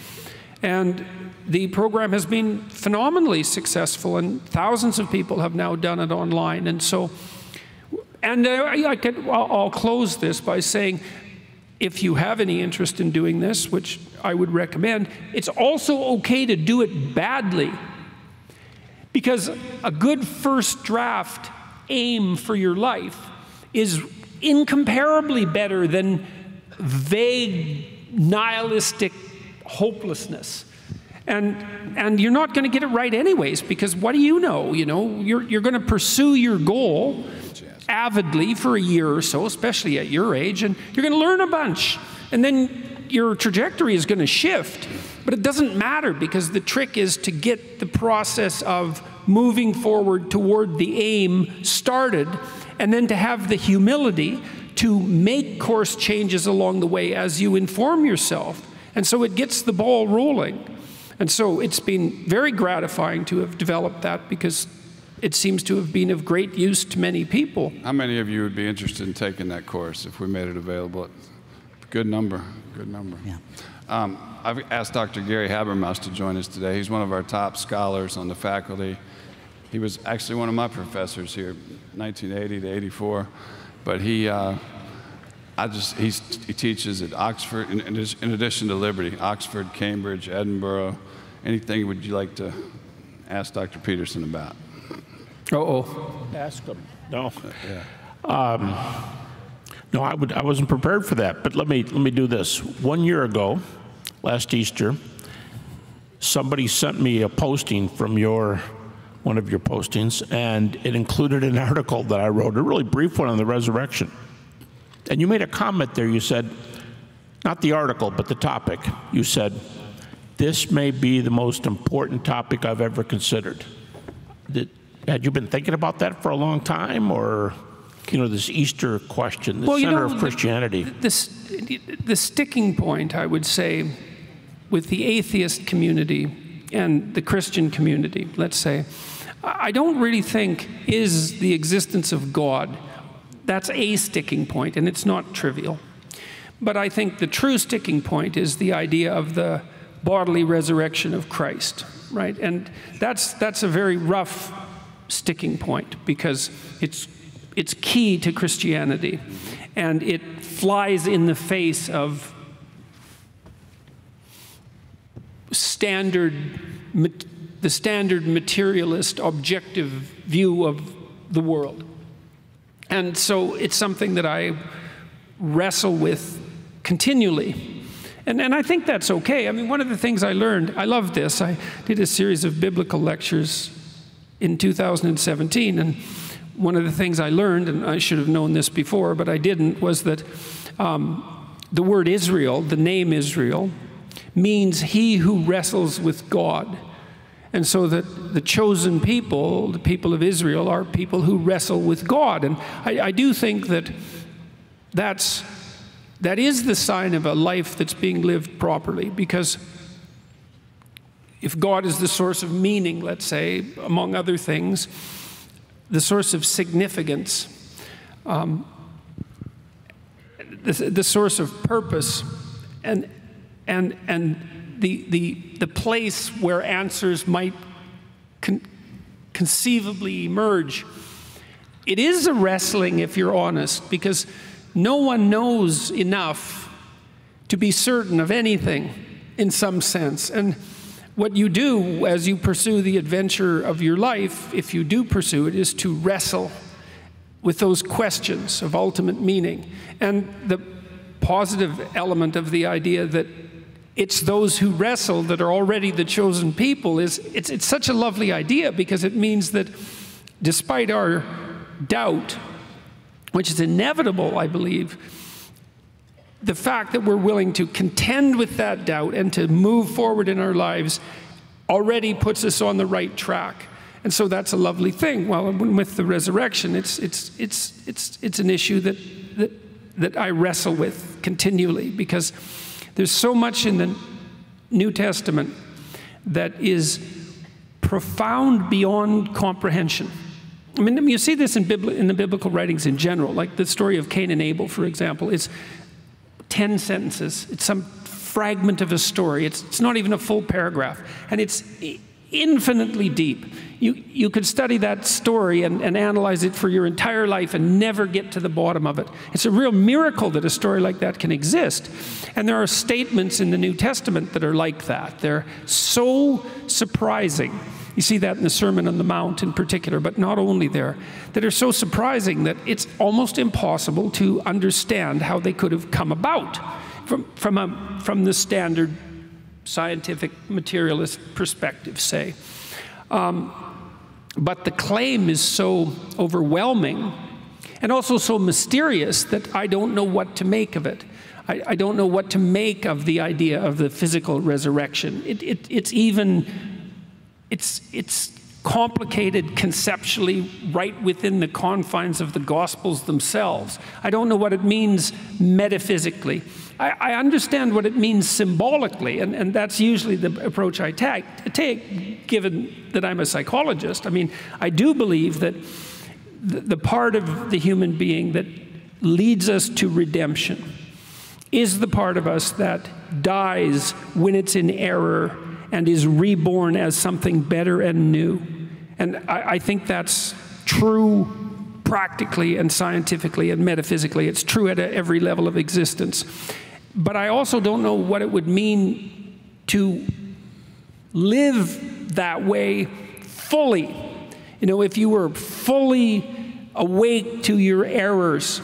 And the program has been phenomenally successful, and thousands of people have now done it online. And so, and I'll close this by saying, if you have any interest in doing this, which I would recommend, it's also okay to do it badly, because a good first draft aim for your life is incomparably better than vague, nihilistic hopelessness. And you're not going to get it right anyways, because what do you know? You know, you're going to pursue your goal avidly for a year or so, especially at your age, and you're going to learn a bunch. And then your trajectory is going to shift, but it doesn't matter, because the trick is to get the process of moving forward toward the aim started, and then to have the humility to make course changes along the way as you inform yourself. And so it gets the ball rolling. And so it's been very gratifying to have developed that, because it seems to have been of great use to many people. How many of you would be interested in taking that course if we made it available? Good number, good number. Yeah. I've asked Dr. Gary Habermas to join us today. He's one of our top scholars on the faculty. He was actually one of my professors here, 1980 to 84. But he teaches at Oxford, in addition to Liberty, Oxford, Cambridge, Edinburgh. Anything would you like to ask Dr. Peterson about? Uh-oh. Ask him. No. Yeah. No, I wasn't prepared for that, but let me do this. 1 year ago, last Easter, somebody sent me a posting from one of your postings, and it included an article that I wrote, a really brief one on the resurrection. And you made a comment there. You said, not the article, but the topic. You said, this may be the most important topic I've ever considered. Had you been thinking about that for a long time, or? You know, this Easter question, the center of Christianity. The sticking point, I would say, with the atheist community and the Christian community, let's say, I don't really think is the existence of God. That's a sticking point, and it's not trivial. But I think the true sticking point is the idea of the bodily resurrection of Christ, right? And that's a very rough sticking point, because it's key to Christianity, and it flies in the face of the standard materialist objective view of the world. And so it's something that I wrestle with continually. And I think that's okay. I mean, one of the things I learned, I love this. I did a series of biblical lectures in 2017, and one of the things I learned, and I should have known this before, but I didn't, was that the word Israel, the name Israel, means he who wrestles with God. And so that the chosen people, the people of Israel, are people who wrestle with God. And I do think that that is the sign of a life that's being lived properly, because if God is the source of meaning, let's say, among other things, the source of significance, the source of purpose, and the place where answers might conceivably emerge. It is a wrestling, if you're honest, because no one knows enough to be certain of anything in some sense. And what you do as you pursue the adventure of your life, if you do pursue it, is to wrestle with those questions of ultimate meaning. And the positive element of the idea that it's those who wrestle that are already the chosen people is, it's such a lovely idea, because it means that despite our doubt, which is inevitable, I believe, the fact that we're willing to contend with that doubt and to move forward in our lives already puts us on the right track. And so that's a lovely thing. Well, with the resurrection, it's an issue that I wrestle with continually, because there's so much in the New Testament that is profound beyond comprehension. I mean, you see this in the biblical writings in general, like the story of Cain and Abel, for example. It's 10 sentences. It's some fragment of a story. It's not even a full paragraph. And it's infinitely deep. You could study that story and analyze it for your entire life and never get to the bottom of it. It's a real miracle that a story like that can exist. And there are statements in the New Testament that are like that. They're so surprising. You see that in the Sermon on the Mount in particular, but not only there, that are so surprising that it's almost impossible to understand how they could have come about from the standard scientific materialist perspective, say. But the claim is so overwhelming and also so mysterious that I don't know what to make of it. I don't know what to make of the idea of the physical resurrection. It's complicated conceptually right within the confines of the Gospels themselves. I don't know what it means metaphysically. I understand what it means symbolically, and that's usually the approach I take, given that I'm a psychologist. I mean, I do believe that the part of the human being that leads us to redemption is the part of us that dies when it's in error and is reborn as something better and new. And I think that's true practically and scientifically and metaphysically. It's true at every level of existence. But I also don't know what it would mean to live that way fully. You know, if you were fully awake to your errors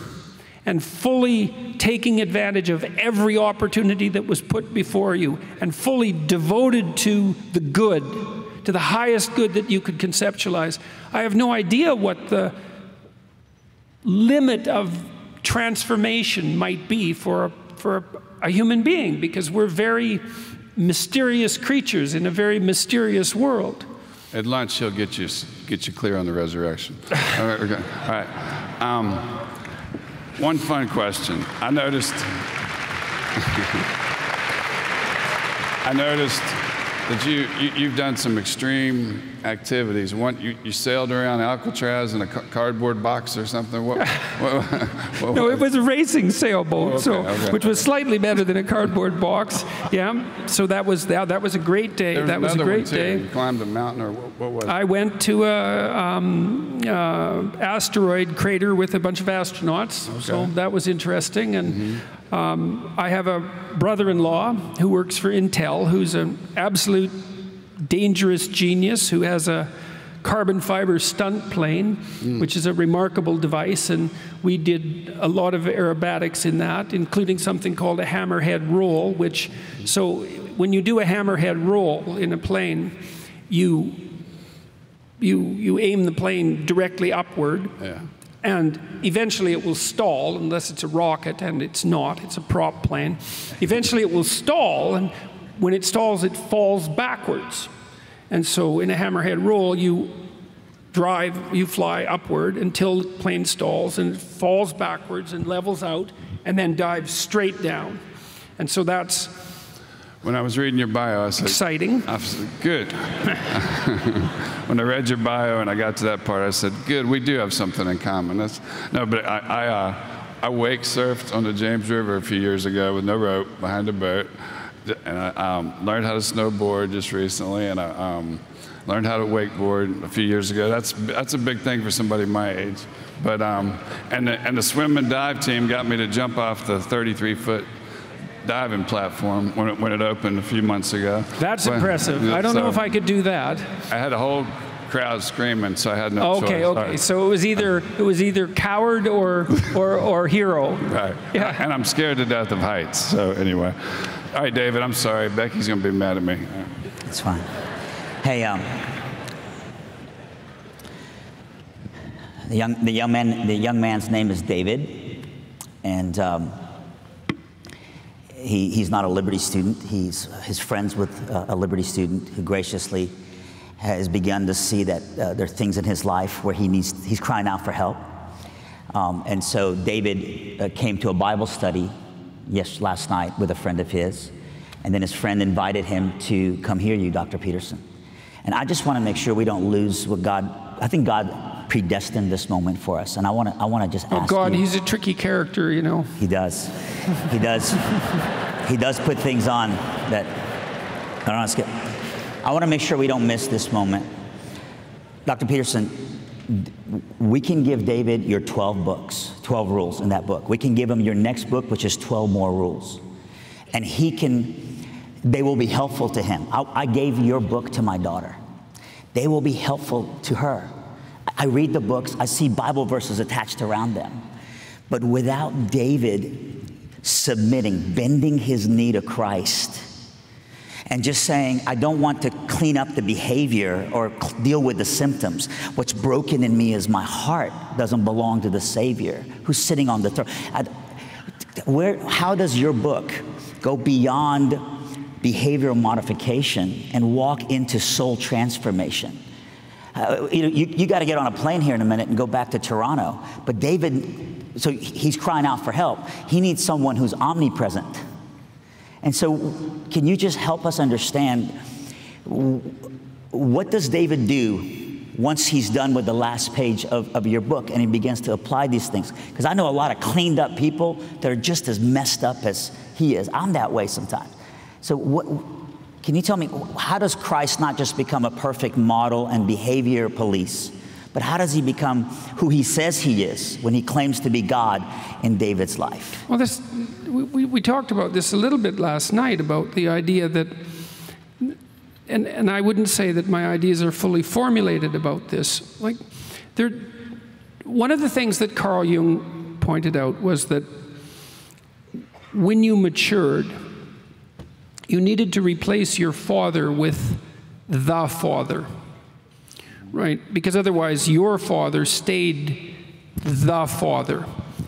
and fully taking advantage of every opportunity that was put before you and fully devoted to the good, to the highest good that you could conceptualize. I have no idea what the limit of transformation might be for a human being, because we're very mysterious creatures in a very mysterious world. At lunch, he'll get you clear on the resurrection. All right. Okay. All right. One fun question. I noticed that you've done some extreme activities. One, you sailed around Alcatraz in a cardboard box or something. What no, it was a racing sailboat, which was slightly better than a cardboard box. Yeah, so that was a great day. That was a great day. You climbed a mountain, or what was it? I went to a asteroid crater with a bunch of astronauts. Okay. So that was interesting. And I have a brother-in-law who works for Intel, who's an absolute dangerous genius who has a carbon fiber stunt plane, which is a remarkable device, and we did a lot of aerobatics in that, including something called a hammerhead roll, which, so when you do a hammerhead roll in a plane, you aim the plane directly upward, and eventually it will stall, unless it's a rocket, and it's not, it's a prop plane. Eventually it will stall, and when it stalls, it falls backwards. And so in a hammerhead roll, you fly upward until the plane stalls, and it falls backwards and levels out, and then dives straight down. And so that's when I was reading your bio, I said, exciting. I said, good. When I read your bio and I got to that part, I said, good, we do have something in common. I wake surfed on the James River a few years ago with no rope behind a boat. And I learned how to snowboard just recently, and I learned how to wakeboard a few years ago. That's a big thing for somebody my age. But and the swim and dive team got me to jump off the 33-foot diving platform when it opened a few months ago. That's impressive. I don't know if I could do that. I had a whole crowd screaming, so I had no choice. Okay. So it was either coward or hero. Right. Yeah. And I'm scared to death of heights. So anyway. All right, David, I'm sorry. Becky's going to be mad at me. That's fine. Hey, the young man's name is David, and he's not a Liberty student. He's friends with a Liberty student who graciously has begun to see that there are things in his life where he's crying out for help. And so David came to a Bible study last night with a friend of his, and then his friend invited him to come hear you, Dr. Peterson. And I just want to make sure we don't lose what God. I think God predestined this moment for us, and I want to just ask. Oh God, you, he's a tricky character, you know. He does. He does. He does put things on that. I don't skip. I want to make sure we don't miss this moment, Dr. Peterson. We can give David your 12 books, 12 rules in that book. We can give him your next book, which is 12 more rules. And they will be helpful to him. I gave your book to my daughter. They will be helpful to her. I read the books, I see Bible verses attached around them. But without David submitting, bending his knee to Christ, and just saying, I don't want to clean up the behavior or deal with the symptoms. What's broken in me is my heart doesn't belong to the Savior who's sitting on the throne. How does your book go beyond behavioral modification and walk into soul transformation? You got to get on a plane here in a minute and go back to Toronto. But David, so he's crying out for help. He needs someone who's omnipresent. And so can you just help us understand, what does David do once he's done with the last page of your book and he begins to apply these things? Because I know a lot of cleaned up people that are just as messed up as he is. I'm that way sometimes. So can you tell me, how does Christ not just become a perfect model and behavior police, but how does he become who he says he is when he claims to be God in David's life? Well, we talked about this a little bit last night, about the idea that, and I wouldn't say that my ideas are fully formulated about this. Like, one of the things that Carl Jung pointed out was that when you matured, you needed to replace your father with the father, right? Because otherwise your father stayed the father.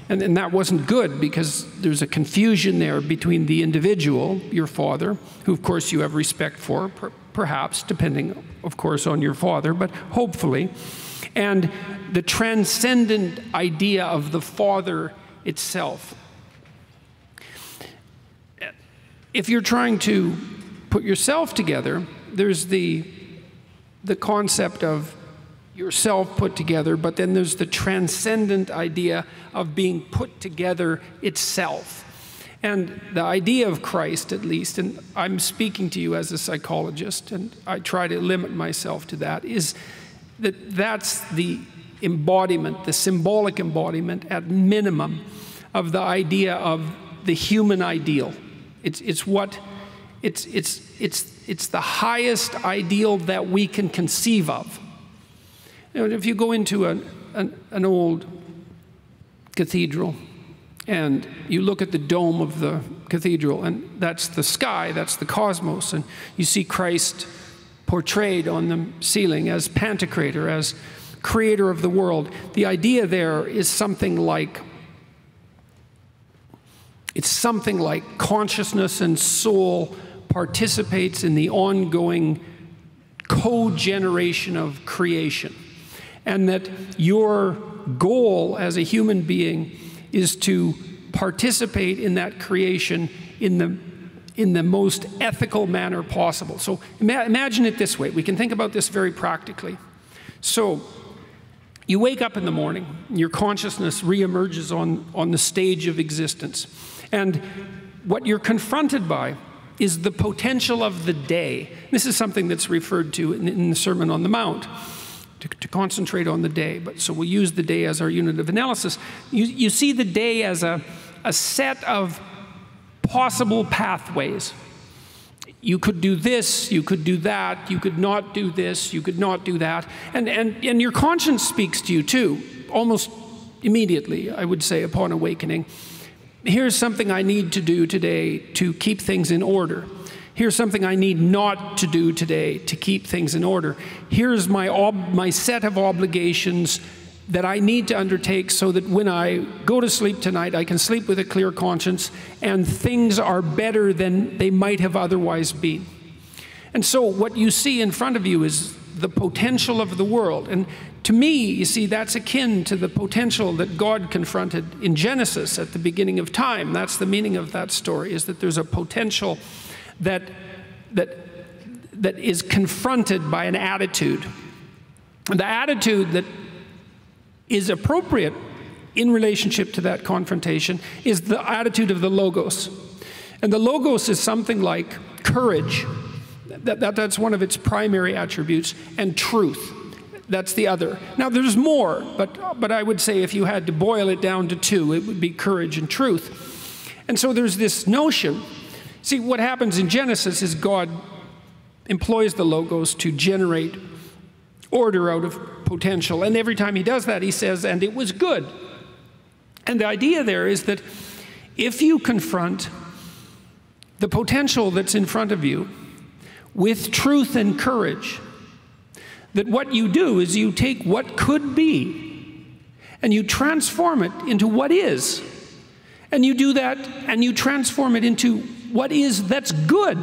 And that wasn't good, because there's a confusion there between the individual, your father, who of course you have respect for, perhaps, depending of course on your father, but hopefully, and the transcendent idea of the father itself. If you're trying to put yourself together, there's the concept of yourself put together, but then there's the transcendent idea of being put together itself. And the idea of Christ, at least, and I'm speaking to you as a psychologist, and I try to limit myself to that, is that that's the embodiment, the symbolic embodiment at minimum, of the idea of the human ideal. It's the highest ideal that we can conceive of. You know, if you go into an old cathedral and you look at the dome of the cathedral, and that's the sky, that's the cosmos, and you see Christ portrayed on the ceiling as Pantocrator, as creator of the world. The idea there is something like, it's something like consciousness and soul participates in the ongoing co-generation of creation. And that your goal as a human being is to participate in that creation in the most ethical manner possible. So imagine it this way. We can think about this very practically. So you wake up in the morning, and your consciousness reemerges on the stage of existence. And what you're confronted by is the potential of the day. This is something that's referred to in the Sermon on the Mount, to concentrate on the day. But so we'll use the day as our unit of analysis. You see the day as a set of possible pathways. You could do this, you could do that, you could not do this, you could not do that. And your conscience speaks to you too, almost immediately, I would say, upon awakening. Here's something I need to do today to keep things in order. Here's something I need not to do today to keep things in order. Here's my set of obligations that I need to undertake so that when I go to sleep tonight, I can sleep with a clear conscience and things are better than they might have otherwise been. And so what you see in front of you is the potential of the world. And to me, you see, that's akin to the potential that God confronted in Genesis at the beginning of time. That's the meaning of that story, is that there's a potential that is confronted by an attitude. And the attitude that is appropriate in relationship to that confrontation is the attitude of the Logos. And the Logos is something like courage. That's one of its primary attributes, and truth. That's the other. Now, there's more, but I would say if you had to boil it down to two, it would be courage and truth. And so there's this notion. See, what happens in Genesis is God employs the Logos to generate order out of potential. And every time he does that, he says, and it was good. And the idea there is that if you confront the potential that's in front of you with truth and courage, that what you do is you take what could be and you transform it into what is. And you do that and you transform it into what is that's good.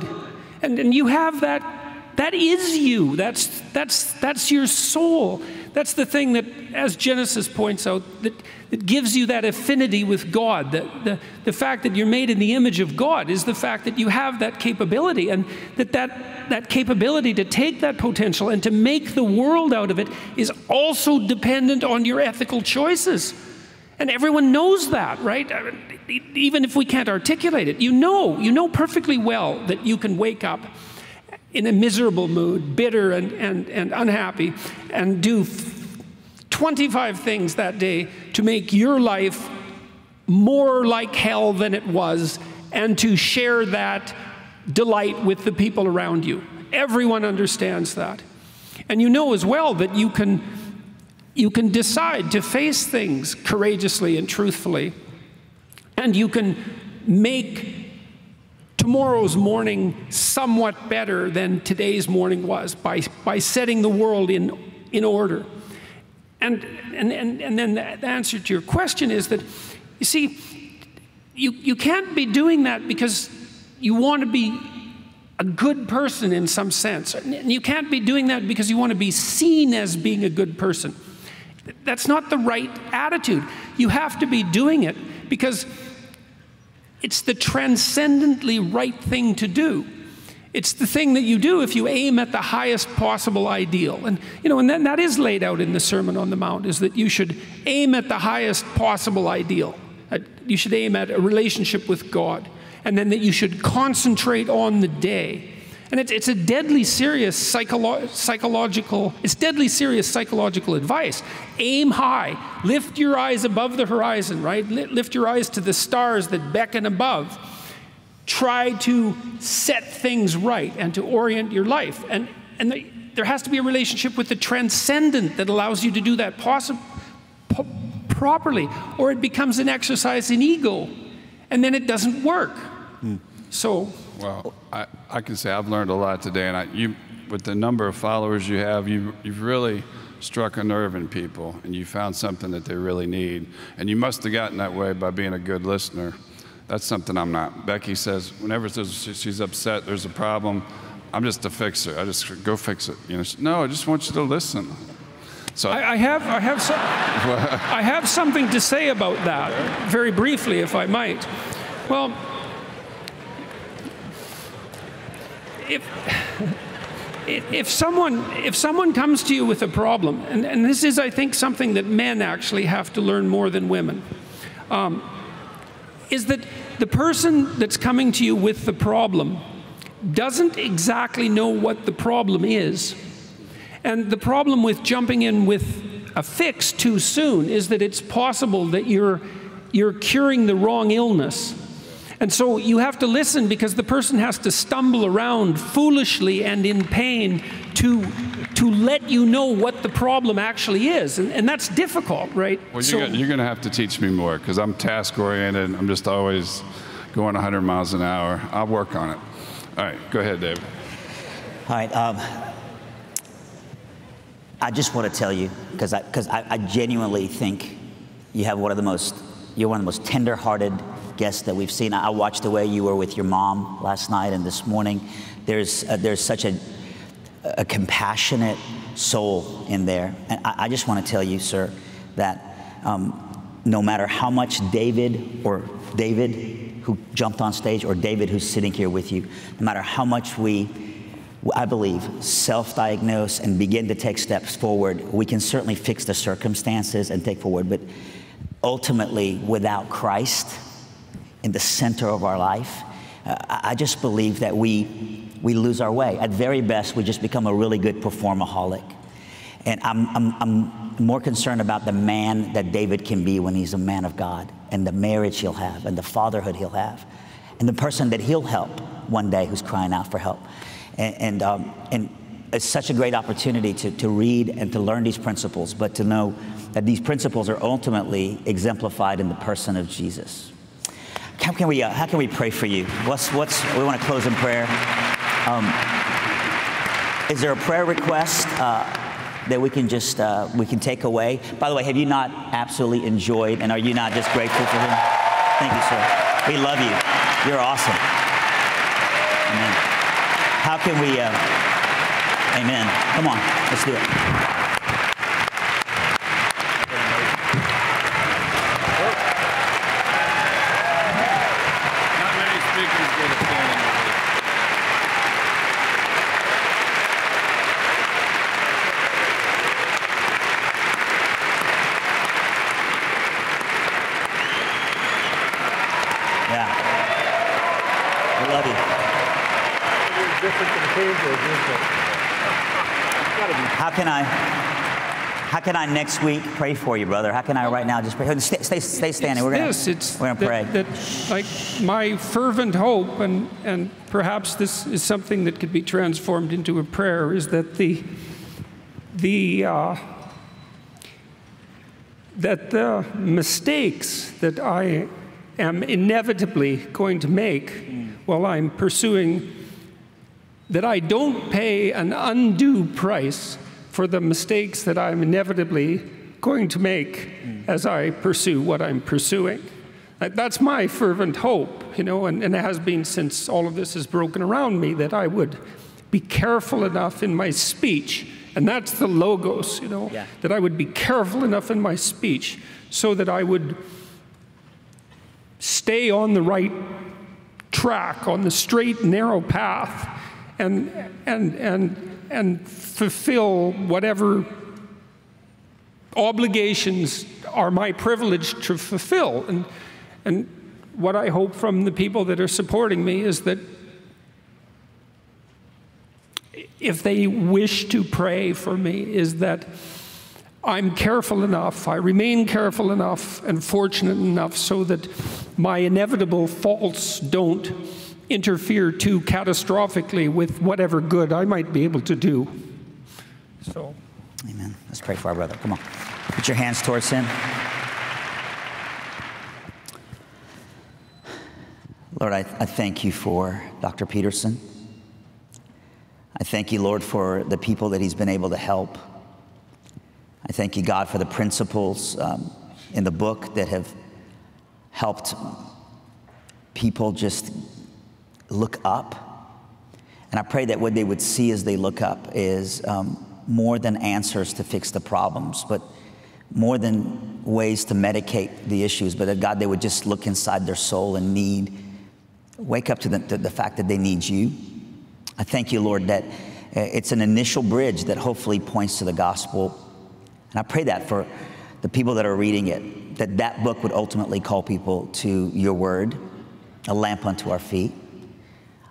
And you have that is you. That's your soul. That's the thing that, as Genesis points out, that gives you that affinity with God. The fact that you're made in the image of God is the fact that you have that capability, and that capability to take that potential and to make the world out of it is also dependent on your ethical choices. And everyone knows that, right? I mean, even if we can't articulate it, you know perfectly well that you can wake up in a miserable mood, bitter and unhappy, and do 25 things that day to make your life more like hell than it was, and to share that delight with the people around you. Everyone understands that. And you know as well that you can decide to face things courageously and truthfully, and you can make tomorrow's morning somewhat better than today's morning was by setting the world in order. And then the answer to your question is that, you see, you can't be doing that because you want to be a good person in some sense. And you can't be doing that because you want to be seen as being a good person. That's not the right attitude. You have to be doing it because it's the transcendently right thing to do. It's the thing that you do if you aim at the highest possible ideal. And, you know, and then that is laid out in the Sermon on the Mount, is that you should aim at the highest possible ideal. You should aim at a relationship with God, and then that you should concentrate on the day. And it's a deadly serious psychological advice. Aim high, lift your eyes above the horizon, right? Lift your eyes to the stars that beckon above. Try to set things right and to orient your life. And there has to be a relationship with the transcendent that allows you to do that properly, or it becomes an exercise in ego, and then it doesn't work. Mm. So. Well, I can say I've learned a lot today, and with the number of followers you have, you've really struck a nerve in people, and you found something that they really need. And you must have gotten that way by being a good listener. That's something I'm not. Becky says, whenever she's upset, there's a problem, I'm just a fixer. I just go fix it. You know, no, I just want you to listen. So I have something to say about that, very briefly, if I might. Well. If someone comes to you with a problem, and this is, I think, something that men actually have to learn more than women, is that the person that's coming to you with the problem doesn't exactly know what the problem is. And the problem with jumping in with a fix too soon is that it's possible that you're curing the wrong illness. And so you have to listen, because the person has to stumble around foolishly and in pain to let you know what the problem actually is. And that's difficult, right? Well, so, you're going to have to teach me more, because I'm task-oriented. I'm just always going 100 miles an hour. I'll work on it. All right, go ahead, David. All right. I just want to tell you, because I genuinely think you have you're one of the most tender-hearted guests that we've seen. I watched the way you were with your mom last night and this morning. There's such a compassionate soul in there. And I just want to tell you, sir, that no matter how much David who jumped on stage, or David who's sitting here with you, no matter how much we, I believe, self-diagnose and begin to take steps forward, we can certainly fix the circumstances and take forward. But ultimately, without Christ in the center of our life, I just believe that we lose our way. At very best, we just become a really good performaholic. And I'm more concerned about the man that David can be when he's a man of God, and the marriage he'll have, and the fatherhood he'll have, and the person that he'll help one day who's crying out for help. And it's such a great opportunity to read and to learn these principles, but to know that these principles are ultimately exemplified in the person of Jesus. How can we pray for you? We want to close in prayer. Is there a prayer request that we can just we can take away? By the way, have you not absolutely enjoyed, and are you not just grateful for him? Thank you, sir. We love you. You're awesome. Amen. How can we? Amen. Come on, let's do it. How can I next week pray for you, brother? How can I right now just pray? Stay standing. We're gonna pray. Like my fervent hope, and perhaps this is something that could be transformed into a prayer, is that the mistakes that I am inevitably going to make while I'm pursuing, that I don't pay an undue price for the mistakes that I'm inevitably going to make as I pursue what I'm pursuing. That's my fervent hope, you know, and it has been since all of this has broken around me, that I would be careful enough in my speech, and that's the logos, you know, that I would be careful enough in my speech so that I would stay on the right track, on the straight, narrow path, and fulfill whatever obligations are my privilege to fulfill. And what I hope from the people that are supporting me is that if they wish to pray for me, is that I'm careful enough, I remain careful enough and fortunate enough so that my inevitable faults don't interfere too catastrophically with whatever good I might be able to do. So, amen. Let's pray for our brother. Come on. Put your hands towards him. Lord, I thank you for Dr. Peterson. I thank you, Lord, for the people that he's been able to help. I thank you, God, for the principles in the book that have helped people just look up. And I pray that what they would see as they look up is more than answers to fix the problems, but more than ways to medicate the issues, but that, God, they would just look inside their soul and wake up to the fact that they need you. I thank you, Lord, that it's an initial bridge that hopefully points to the gospel. And I pray that for the people that are reading it, that book would ultimately call people to your word, a lamp unto our feet.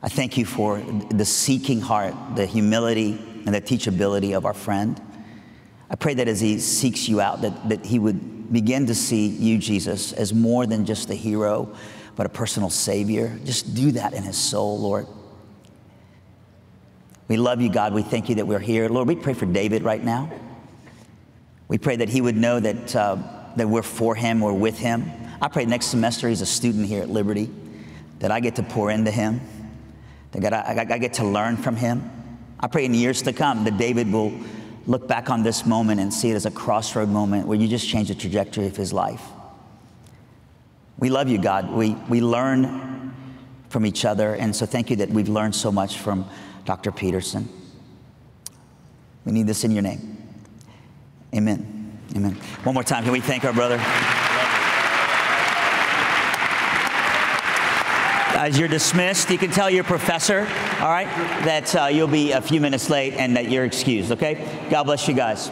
I thank you for the seeking heart, the humility, and the teachability of our friend. I pray that as he seeks you out, that he would begin to see you, Jesus, as more than just a hero, but a personal savior. Just do that in his soul, Lord. We love you, God. We thank you that we're here. Lord, we pray for David right now. We pray that he would know that we're for him, we're with him. I pray next semester he's a student here at Liberty, that I get to pour into him. God, I get to learn from him. I pray in years to come that David will look back on this moment and see it as a crossroad moment where you just change the trajectory of his life. We love you, God. We learn from each other, and so thank you that we've learned so much from Dr. Peterson. We need this in your name. Amen. Amen. One more time, can we thank our brother? As you're dismissed, you can tell your professor, all right, that you'll be a few minutes late and that you're excused, okay? God bless you guys.